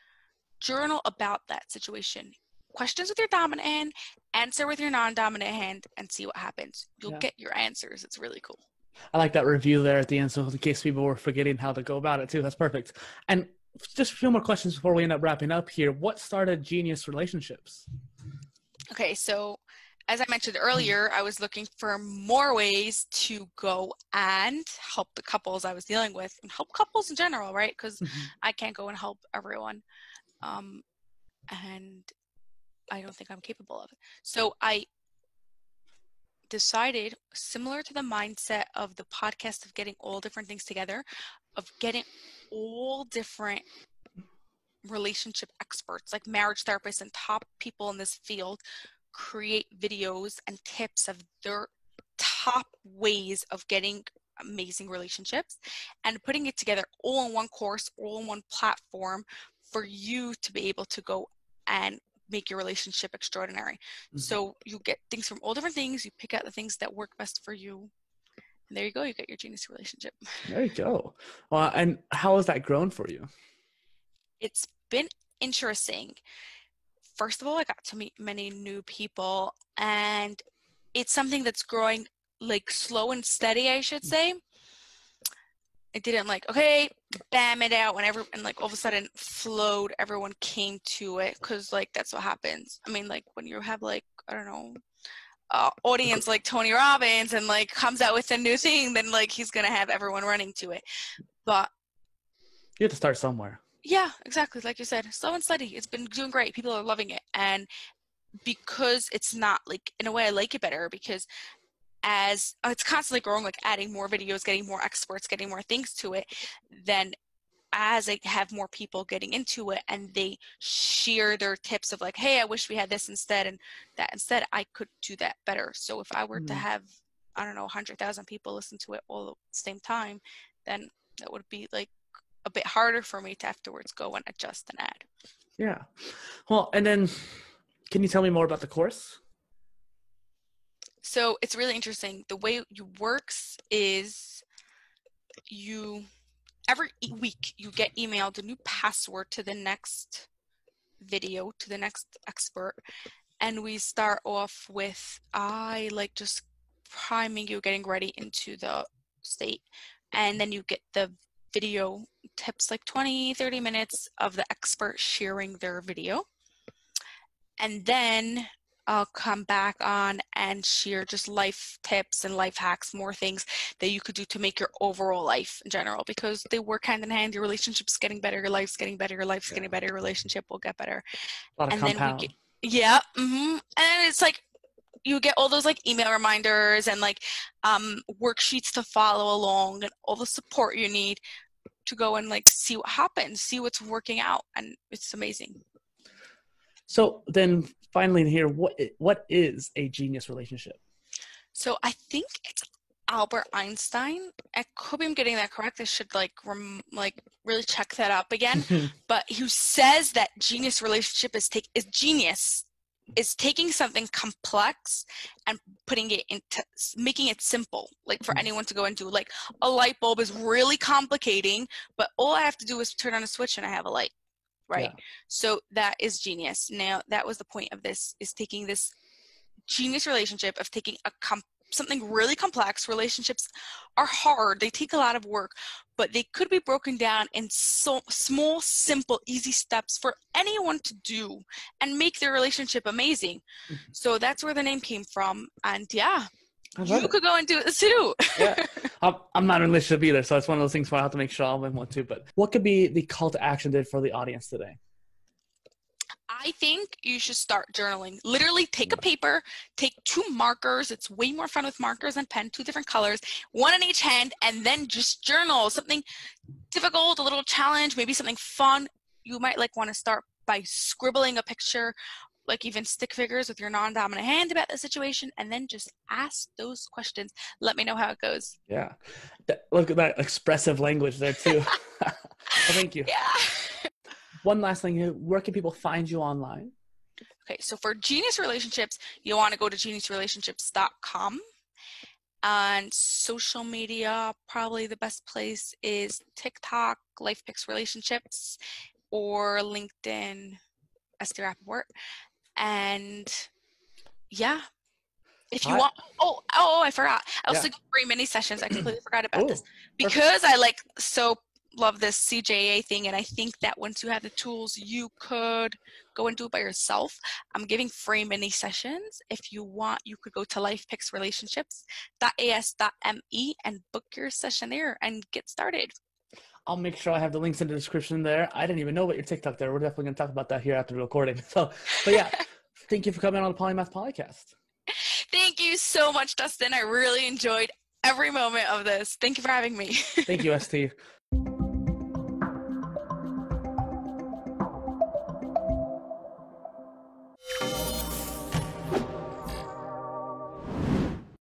journal about that situation. Questions with your dominant hand, answer with your non-dominant hand, and see what happens. You'll yeah. get your answers. It's really cool. I like that review there at the end, so in case people were forgetting how to go about it too. That's perfect. And just a few more questions before we end up wrapping up here. What started Genius Relationships? Okay, so as I mentioned earlier, I was looking for more ways to go and help the couples I was dealing with and help couples in general, right? Because mm-hmm. I can't go and help everyone. Um, and I don't think I'm capable of it. So I decided, similar to the mindset of the podcast of getting all different things together, of getting all different relationship experts, like marriage therapists and top people in this field, create videos and tips of their top ways of getting amazing relationships and putting it together all in one course, all in one platform for you to be able to go and make your relationship extraordinary. Mm-hmm. So you get things from all different things. You pick out the things that work best for you. And there you go. You get your genius relationship. There you go. Uh, and how has that grown for you? It's been interesting. First of all, I got to meet many new people, and it's something that's growing like slow and steady, I should say. I didn't like, okay, bam it out whenever, and like all of a sudden flowed, everyone came to it, because like that's what happens. I mean, like when you have like, I don't know, uh, audience like Tony Robbins and like comes out with a new thing, then like he's going to have everyone running to it. But you have to start somewhere. Yeah, exactly. Like you said, slow and steady. It's been doing great. People are loving it. And because it's not like, in a way I like it better because as oh, it's constantly growing, like adding more videos, getting more experts, getting more things to it, then as I have more people getting into it and they share their tips of like, hey, I wish we had this instead and that instead, I could do that better. So if I were mm. to have, I don't know, one hundred thousand people listen to it all at the same time, then that would be like a bit harder for me to afterwards go and adjust and add. Yeah. Well, and then can you tell me more about the course? So it's really interesting. The way it works is you, every week you get emailed a new password to the next video, to the next expert. And we start off with, I like just priming you, getting ready into the state. And then you get the video tips, like twenty, thirty minutes of the expert sharing their video. And then I'll come back on and share just life tips and life hacks, more things that you could do to make your overall life in general, because they work hand in hand. Your relationship's getting better, your life's getting better, your life's yeah. getting better, your relationship will get better. A lot of and compound. Then we get, yeah. Mm-hmm. And it's like, you get all those like email reminders and like um, worksheets to follow along and all the support you need to go and like see what happens, see what's working out, and it's amazing. So then finally here, what what is a genius relationship? So I think it's Albert Einstein. I could be getting that correct. I should like rem- like really check that up again. But who says that genius relationship is take is genius is taking something complex and putting it into making it simple, like for anyone to go and do. Like a light bulb is really complicating, but all I have to do is turn on a switch and I have a light, right? Yeah. So that is genius. Now that was the point of this, is taking this genius relationship of taking a comp- something really complex. Relationships are hard. They take a lot of work, but they could be broken down in so small, simple, easy steps for anyone to do and make their relationship amazing. Mm-hmm. So that's where the name came from. And yeah, You it. could go and do this too. Yeah. I'm, I'm not in a relationship either, so it's one of those things where I have to make sure I want to. But what could be the call to action did for the audience today? I think you should start journaling. Literally take a paper, take two markers. It's way more fun with markers and pen, two different colors, one in each hand, and then just journal. Something difficult, a little challenge, maybe something fun. You might like want to start by scribbling a picture, like even stick figures with your non-dominant hand about the situation, and then just ask those questions. Let me know how it goes. Yeah. Look at that expressive language there too. Well, thank you. Yeah. One last thing, where can people find you online? Okay, so for Genius Relationships, you want to go to Genius Relationships dot com. On social media, probably the best place is TikTok, LifePix Relationships, or LinkedIn, S T Rappaport. And yeah, if you Hi. want, oh, oh, I forgot. I also yeah. do free mini sessions. I completely forgot about Ooh, this because perfect. I like so love this C J A thing. And I think that once you have the tools, you could go and do it by yourself. I'm giving free mini sessions. If you want, you could go to lifepix relationships dot a s dot m e and book your session there and get started. I'll make sure I have the links in the description there. I didn't even know about your TikTok there. We're definitely going to talk about that here after the recording. So, but yeah, thank you for coming on the Polymath Podcast. Thank you so much, Dustin. I really enjoyed every moment of this. Thank you for having me. Thank you, S T.